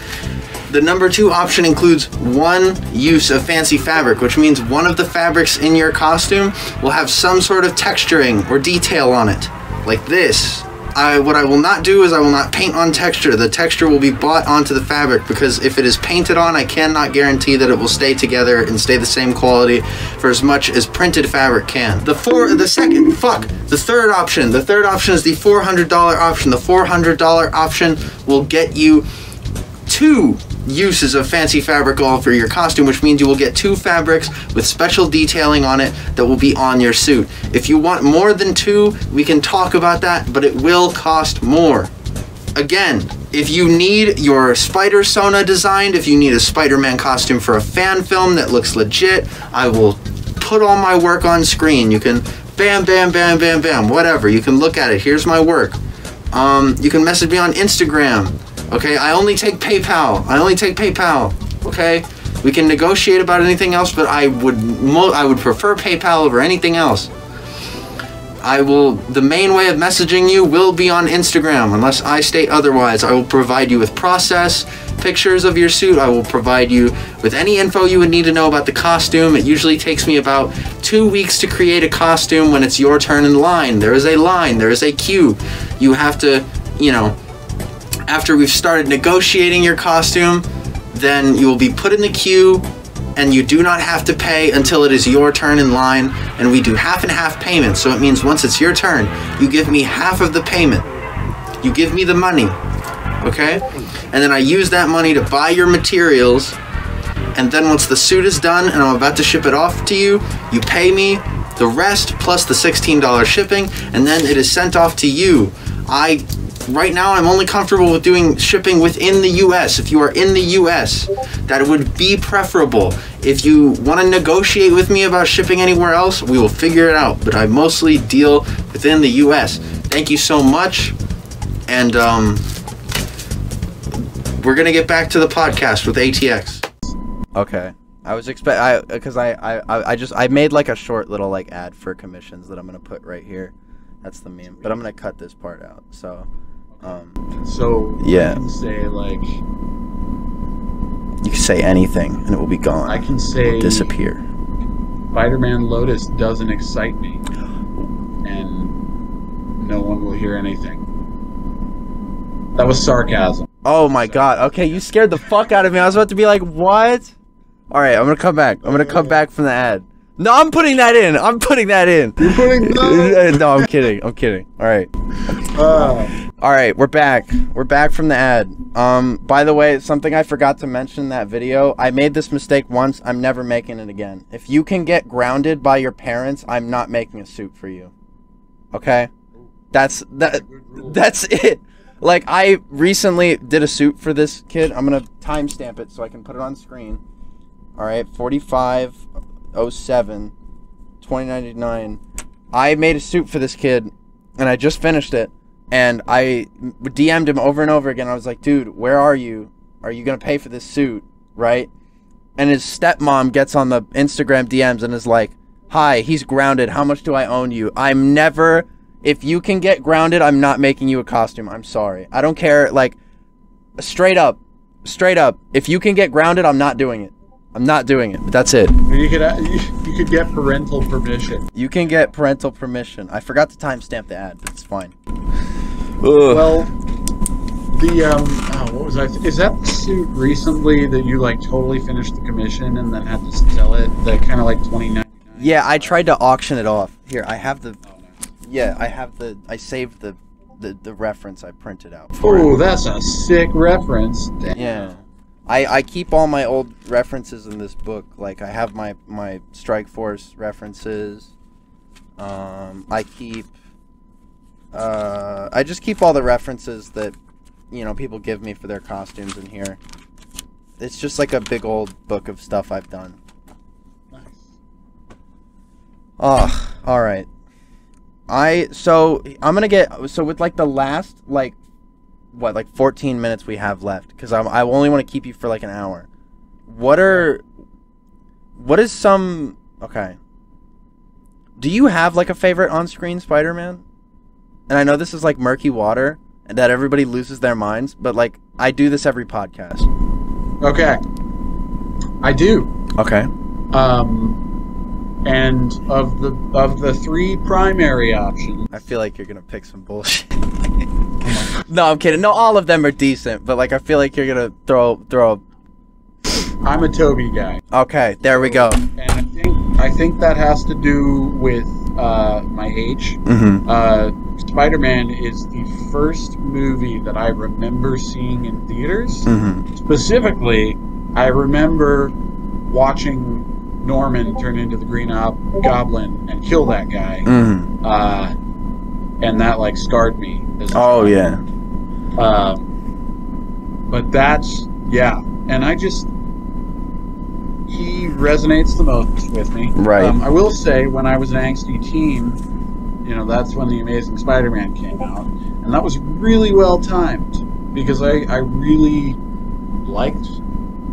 The number two option includes one use of fancy fabric, which means one of the fabrics in your costume will have some sort of texturing or detail on it, like this. What I will not do is I will not paint on texture. The texture will be bought onto the fabric, because if it is painted on, I cannot guarantee that it will stay together and stay the same quality for as much as printed fabric can. The third option is the $400 option. The $400 option will get you two uses of fancy fabric all for your costume, which means you will get two fabrics with special detailing on it that will be on your suit. If you want more than two, we can talk about that, but it will cost more. Again, if you need your Spider-Sona designed, if you need a Spider-Man costume for a fan film that looks legit, I will put all my work on screen. You can bam, bam, bam, bam, bam, whatever. You can look at it. Here's my work. You can message me on Instagram. Okay, I only take PayPal. I only take PayPal. Okay, we can negotiate about anything else, but I would prefer PayPal over anything else. The main way of messaging you will be on Instagram, unless I state otherwise. I will provide you with process, pictures of your suit. I will provide you with any info you would need to know about the costume. It usually takes me about 2 weeks to create a costume when it's your turn in line. There is a line, there is a queue. You have to, you know, after we've started negotiating your costume, then you will be put in the queue, and you do not have to pay until it is your turn in line, and we do half and half payments. So it means once it's your turn, you give me half of the payment. You give me the money, okay? And then I use that money to buy your materials, and then once the suit is done and I'm about to ship it off to you, you pay me the rest plus the $16 shipping, and then it is sent off to you. Right now, I'm only comfortable with doing shipping within the US. If you are in the US, that would be preferable. If you want to negotiate with me about shipping anywhere else, we will figure it out. But I mostly deal within the US. Thank you so much. And we're going to get back to the podcast with ATX. Okay. I made like a short little like ad for commissions that I'm going to put right here. That's the meme. But I'm going to cut this part out. So... yeah. I can say like, you can say anything and it will be gone. I can say, it will disappear. Spider-Man Lotus doesn't excite me, and no one will hear anything. That was sarcasm. Oh my god! Okay, you scared the fuck out of me. I was about to be like, what? All right, I'm gonna come back. I'm gonna come back from the ad. No, I'm putting that in. I'm putting that in. You're putting that in? No, I'm kidding. I'm kidding. All right. All right, we're back. We're back from the ad. By the way, something I forgot to mention in that video. I made this mistake once. I'm never making it again. If you can get grounded by your parents, I'm not making a suit for you. Okay? That's it. Like, I recently did a suit for this kid. I'm going to timestamp it so I can put it on screen. All right, 4507 2099. I made a suit for this kid and I just finished it, and I DM'd him over and over again. I was like, dude, where are you? Are you gonna pay for this suit, right? And his stepmom gets on the Instagram DMs and is like, hi, he's grounded, how much do I own you? I'm never, if you can get grounded, I'm not making you a costume. I'm sorry, I don't care. Like, straight up, if you can get grounded, I'm not doing it. I'm not doing it. But that's it. You could get parental permission. You can get parental permission. I forgot to timestamp the ad, but it's fine. Ugh. Well, what was I? Is that the suit recently that you like totally finished the commission and then had to sell it? That kind of like $20.99. Yeah, I tried to auction it off. Here, I have the. Oh, nice. Yeah, I saved the the reference I printed out. Oh, that's a sick reference. Damn. Yeah. I keep all my old references in this book. Like, I have my Strike Force references. I keep... I just keep all the references that, you know, people give me for their costumes in here. It's just like a big old book of stuff I've done. Nice. Oh, alright. So, I'm gonna get... So, with, like, the last, like... What, like 14 minutes we have left, because I only want to keep you for like an hour. What is some... Okay, do you have like a favorite on-screen Spider-Man? And I know this is like murky water and that everybody loses their minds, but like I do this every podcast. Okay, I do. Okay. And of the three primary options, I feel like you're gonna pick some bullshit. No, I'm kidding. No, all of them are decent, but like I feel like you're gonna throw. I'm a Toby guy. Okay, there we go. And I think that has to do with my age. Mm-hmm. Spider-Man is the first movie that I remember seeing in theaters. Mm-hmm. Specifically, I remember watching Norman turn into the Green Goblin and kill that guy. Mm-hmm. And that like scarred me. Oh yeah. But that's, yeah, and he resonates the most with me. Right. I will say, when I was an angsty teen, you know, that's when the Amazing Spider-Man came out, and that was really well timed, because I really liked,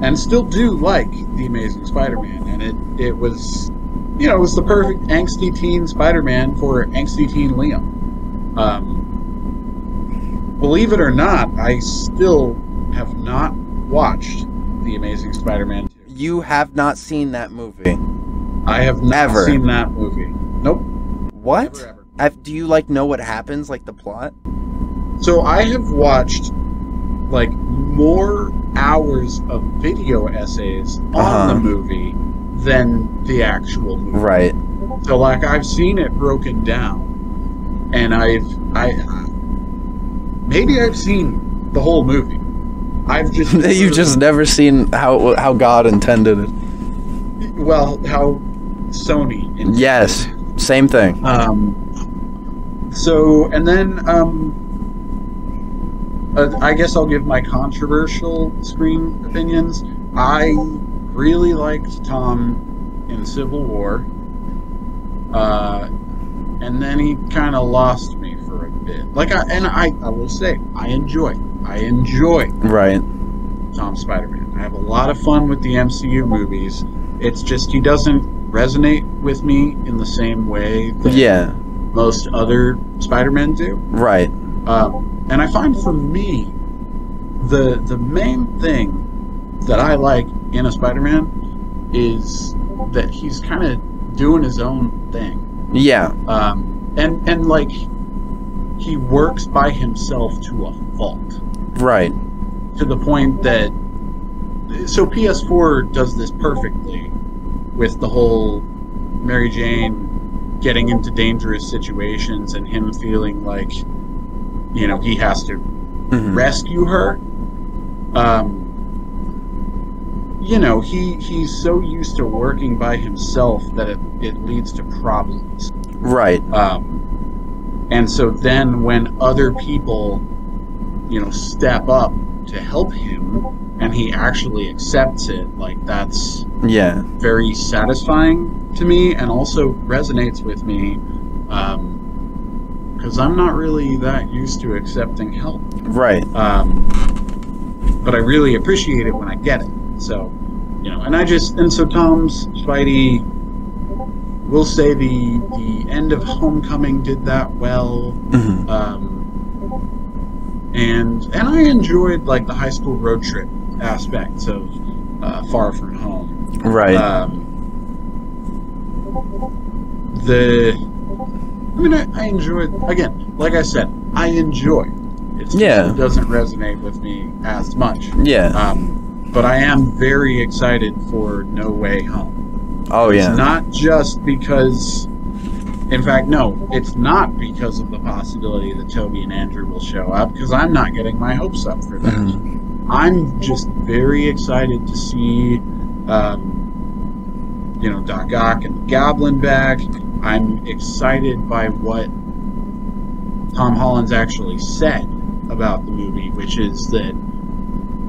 and still do like, the Amazing Spider-Man, and it was, you know, it was the perfect angsty teen Spider-Man for angsty teen Liam. Believe it or not, I still have not watched The Amazing Spider-Man 2. You have not seen that movie? I have not seen that movie. Nope. What? Never, ever. Do you, like, know what happens, like, the plot? So I have watched, like, more hours of video essays on the movie than the actual movie. Right. So, like, I've seen it broken down, and maybe I've seen the whole movie. I've just... You've just never seen how God intended it. Well, how Sony intended. Yes, same thing. So, and then, I guess I'll give my controversial screen opinions. I really liked Tom in Civil War. And then he kind of lost me for a bit. Like, I will say, I enjoy right Tom Spider-Man. I have a lot of fun with the MCU movies. It's just he doesn't resonate with me in the same way that most other Spider-Men do. Right. And I find, for me, the main thing that I like in a Spider-Man is that he's kind of doing his own thing. Yeah. And like, he works by himself to a fault. Right. To the point that... So PS4 does this perfectly with the whole Mary Jane getting into dangerous situations and him feeling like, you know, he has to rescue her. You know, he's so used to working by himself that it leads to problems. Right. And so then when other people, you know, step up to help him and he actually accepts it, like, that's very satisfying to me, and also resonates with me, 'cause I'm not really that used to accepting help. Right. But I really appreciate it when I get it. So, you know, and so Tom's Spidey, we'll say the end of Homecoming did that well. Mm-hmm. And I enjoyed, like, the high school road trip aspects of Far From Home. Right. I enjoyed, again, like I said, I enjoy. It doesn't resonate with me as much. Yeah. But I am very excited for No Way Home. Oh, yeah. It's not just because In fact, no, it's not because of the possibility that Toby and Andrew will show up, because I'm not getting my hopes up for that. Mm-hmm. I'm just very excited to see, you know, Doc Ock and the Goblin back. I'm excited by what Tom Holland's actually said about the movie, which is that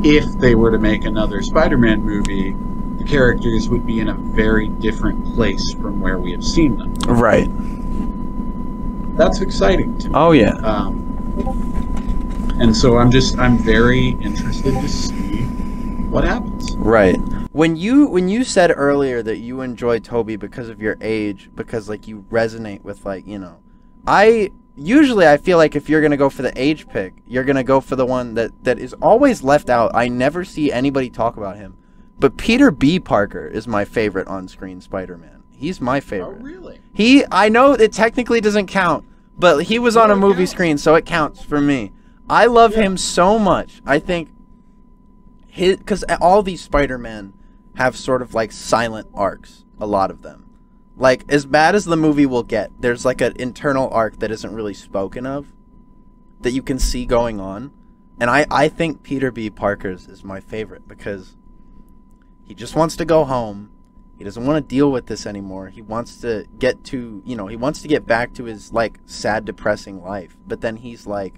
if they were to make another Spider-Man movie, the characters would be in a very different place from where we have seen them. Right. That's exciting to me. Oh, yeah. And so I'm very interested to see what happens. Right. When you said earlier that you enjoy Toby because of your age, because, like, you resonate with, like, you know, usually I feel like if you're going to go for the age pick, you're going to go for the one that is always left out. I never see anybody talk about him. But Peter B. Parker is my favorite on-screen Spider-Man. He's my favorite. Oh, really? I know it technically doesn't count, but he was on a movie screen, so it counts for me. I love him so much. I think because all these Spider-Men have sort of like silent arcs, a lot of them. Like, as bad as the movie will get, there's like an internal arc that isn't really spoken of, that you can see going on. And I think Peter B. Parker's is my favorite because he just wants to go home. He doesn't want to deal with this anymore. He wants to get to, you know, he wants to get back to his, like, sad, depressing life. But then he's like,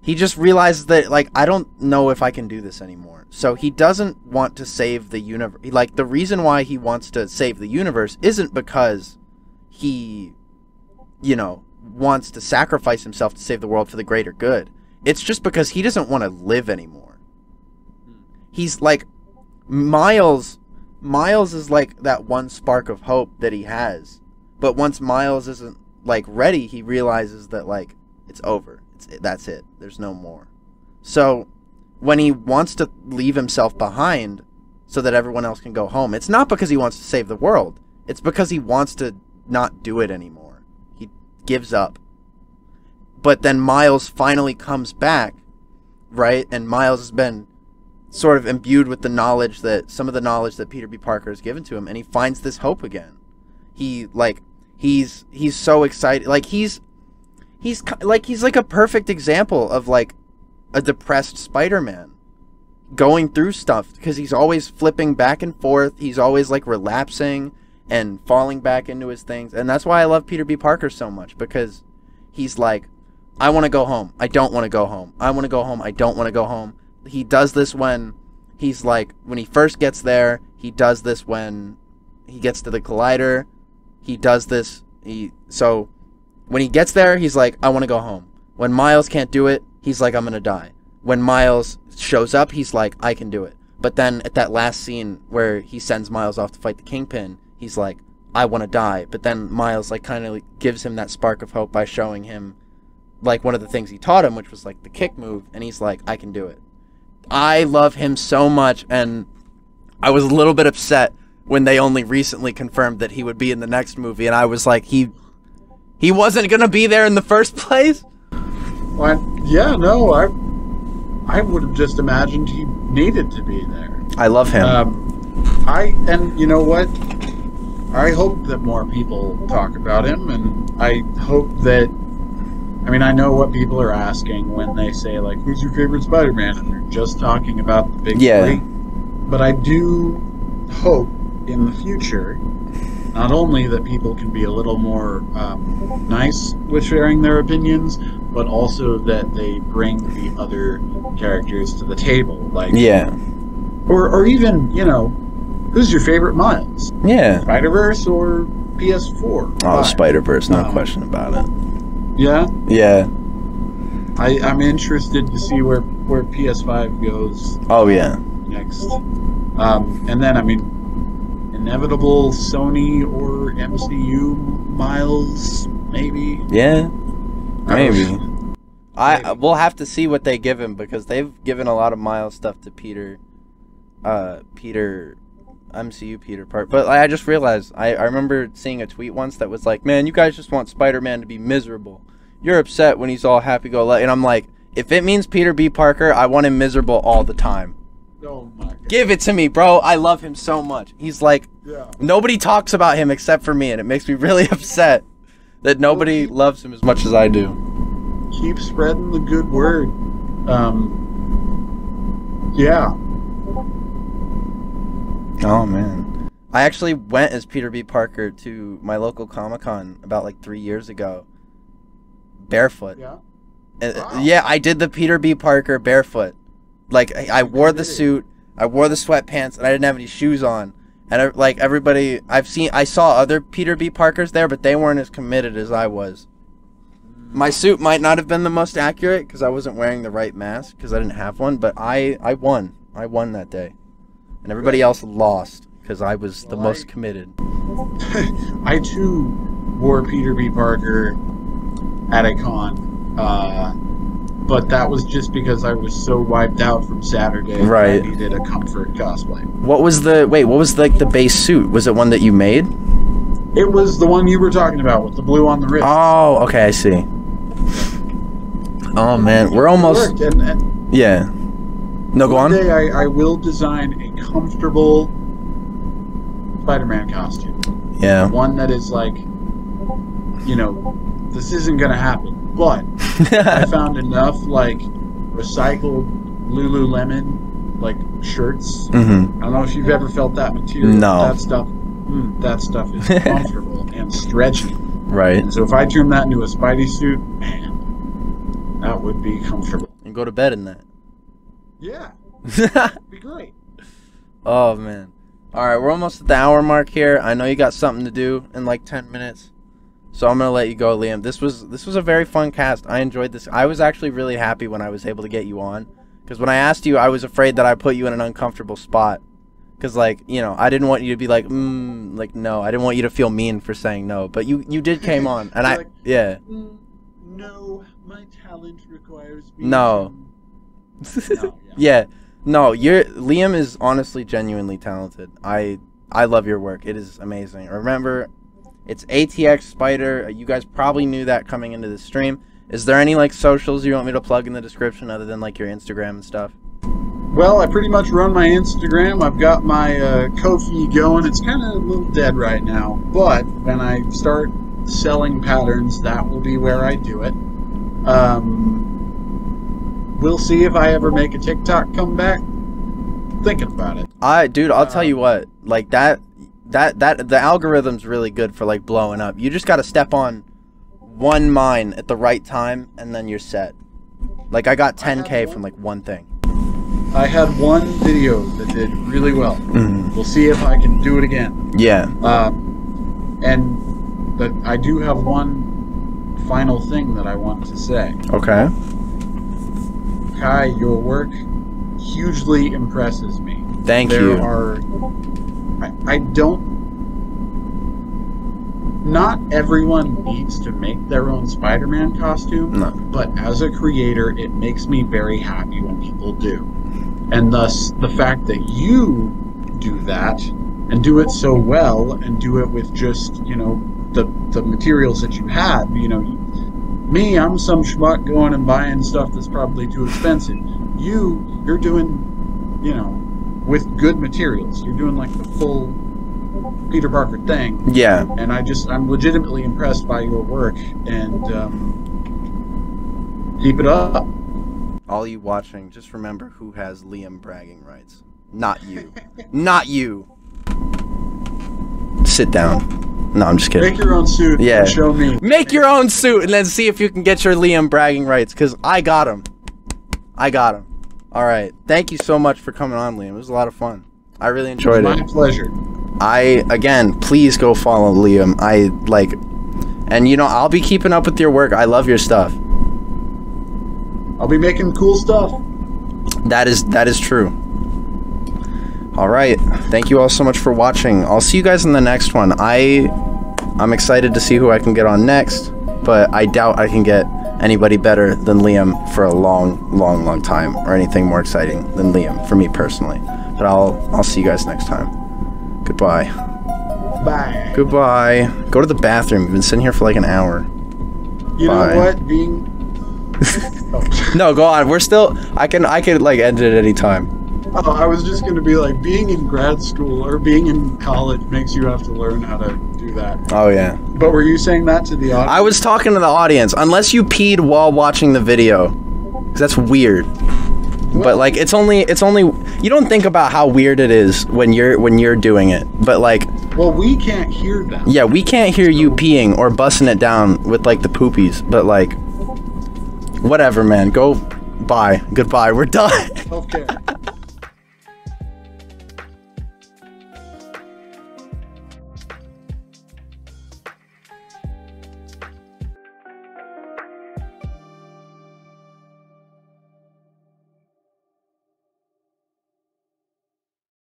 he just realizes that, like, I don't know if I can do this anymore. So he doesn't want to save the universe. Like, the reason why he wants to save the universe isn't because he, you know, wants to sacrifice himself to save the world for the greater good. It's just because he doesn't want to live anymore. He's like, Miles is like that one spark of hope that he has. But once Miles isn't, like, ready, he realizes that, like, it's over. That's it. There's no more. So when he wants to leave himself behind so that everyone else can go home, it's not because he wants to save the world. It's because he wants to not do it anymore. He gives up. But then Miles finally comes back, right? And Miles has been sort of imbued with the knowledge that some of the knowledge that Peter B. Parker has given to him, and he finds this hope again. He's so excited. Like, he's like a perfect example of, like, a depressed Spider-Man going through stuff, because he's always flipping back and forth. He's always, like, relapsing and falling back into his things. And that's why I love Peter B. Parker so much, because he's like, I want to go home. I don't want to go home. I want to go home. I don't want to go home. He does this when he's, like, when he first gets there. He does this when he gets to the collider. He does this. So when he gets there, he's like, I want to go home. When Miles can't do it, he's like, I'm going to die. When Miles shows up, he's like, I can do it. But then at that last scene where he sends Miles off to fight the Kingpin, he's like, I want to die. But then Miles, like, kind of gives him that spark of hope by showing him, like, one of the things he taught him, which was, like, the kick move. And he's like, I can do it. I love him so much, and I was a little bit upset when they only recently confirmed that he would be in the next movie, and I was like, he wasn't going to be there in the first place? Well, yeah, no, I would have just imagined he needed to be there. I love him. And you know what? I hope that more people talk about him, and I hope that, I mean, I know what people are asking when they say, like, who's your favorite Spider-Man? And they're just talking about the big three. But I do hope in the future, not only that people can be a little more nice with sharing their opinions, but also that they bring the other characters to the table. Like, or even, you know, who's your favorite Miles? Yeah. Spider-Verse or PS4? Oh, Spider-Verse, no question about it. Yeah? Yeah. I'm interested to see where PS5 goes. Oh, yeah. Next. And then, I mean, inevitable Sony or MCU Miles, maybe? Yeah. Maybe. We'll have to see what they give him, because they've given a lot of Miles stuff to Peter. MCU Peter Parker. But I just realized, I remember seeing a tweet once that was like, man, you guys just want Spider-Man to be miserable. You're upset when he's all happy-go-lucky. And I'm like, if it means Peter B. Parker, I want him miserable all the time. Oh my God. Give it to me, bro. I love him so much. He's like, yeah. Nobody talks about him except for me, and it makes me really upset that nobody loves him as much as I do. Keep spreading the good word. Yeah. Oh, man. I actually went as Peter B. Parker to my local Comic-Con about, like, 3 years ago. Barefoot. Yeah? Wow. Yeah, I did the Peter B. Parker barefoot. Like, I wore the suit, I wore the sweatpants, and I didn't have any shoes on. And, like, everybody... I saw other Peter B. Parkers there, but they weren't as committed as I was. My suit might not have been the most accurate, because I wasn't wearing the right mask, because I didn't have one, but I won. I won that day. And everybody else lost, because I was the most committed. I, too, wore Peter B. Parker at a con, but that was just because I was so wiped out from Saturday. Right. I needed a comfort cosplay. What was the... Wait, what was, like, the base suit? Was it one that you made? It was the one you were talking about, with the blue on the wrist. Oh, okay, I see. Oh, man, we're almost... It worked, and yeah. No, go on. Today, I will design a comfortable Spider-Man costume. Yeah. One that is like, you know, this isn't going to happen. But I found enough, like, recycled Lululemon, like, shirts. Mm-hmm. I don't know if you've ever felt that material. No. That stuff is comfortable and stretchy. Right. And so if I turn that into a Spidey suit, man, that would be comfortable. And go to bed in that. Yeah, that'd be great. Oh, man. All right, we're almost at the hour mark here. I know you got something to do in like 10 minutes, so I'm going to let you go, Liam. This was a very fun cast. I enjoyed this. I was actually really happy when I was able to get you on, because when I asked you, I was afraid that I put you in an uncomfortable spot, because, like, you know, I didn't want you to be like, like, no. I didn't want you to feel mean for saying no, but you did came on, and like, yeah. No, my talent requires me no. No. Yeah, no, Liam is honestly genuinely talented. I love your work. It is amazing. Remember, it's ATX Spider. You guys probably knew that coming into the stream. Is there any, like, socials you want me to plug in the description other than, like, your Instagram and stuff? Well, I pretty much run my Instagram. I've got my Ko-fi going. It's kind of a little dead right now, but when I start selling patterns, that will be where I do it. We'll see if I ever make a TikTok comeback. Thinking about it. Dude, I'll tell you what. Like, that the algorithm's really good for, like, blowing up. You just got to step on one mine at the right time, and then you're set. Like, I got 10K from, like, one thing. I had one video that did really well. Mm-hmm. We'll see if I can do it again. Yeah. But I do have one final thing that I want to say. Okay. Kai, your work hugely impresses me. Thank you. There are... I don't... Not everyone needs to make their own Spider-Man costume, no. But as a creator, it makes me very happy when people do. And thus, the fact that you do that, and do it so well, and do it with just, you know, the materials that you have, you know... Me, I'm some schmuck going and buying stuff that's probably too expensive. You're doing, you know, with good materials. You're doing, like, the full Peter Parker thing. Yeah. And I'm legitimately impressed by your work. And keep it up. All you watching, just remember who has Liam bragging rights. Not you. Not you. Sit down. No, I'm just kidding. Make your own suit. Yeah. And show me. Make your own suit and then see if you can get your Liam bragging rights, because I got him. I got him. All right. Thank you so much for coming on, Liam. It was a lot of fun. I really enjoyed it. It was my pleasure. Again, please go follow Liam. And, you know, I'll be keeping up with your work. I love your stuff. I'll be making cool stuff. That is true. All right, thank you all so much for watching. I'll see you guys in the next one. I'm excited to see who I can get on next, but I doubt I can get anybody better than Liam for a long, long, long time, or anything more exciting than Liam for me personally. But I'll see you guys next time. Goodbye. Bye. Goodbye. Go to the bathroom. We've been sitting here for like an hour. You know what? Being... No, go on. I can like edit at any time. Oh, I was just going to be like, being in grad school or being in college makes you have to learn how to do that. Oh, yeah. But were you saying that to the audience? I was talking to the audience, unless you peed while watching the video. Because that's weird. What? But like, it's only, you don't think about how weird it is when you're doing it. But like, well, we can't hear that. Yeah, we can't hear you peeing or busting it down with like the poopies. But like, whatever, man. Goodbye. We're done. Okay.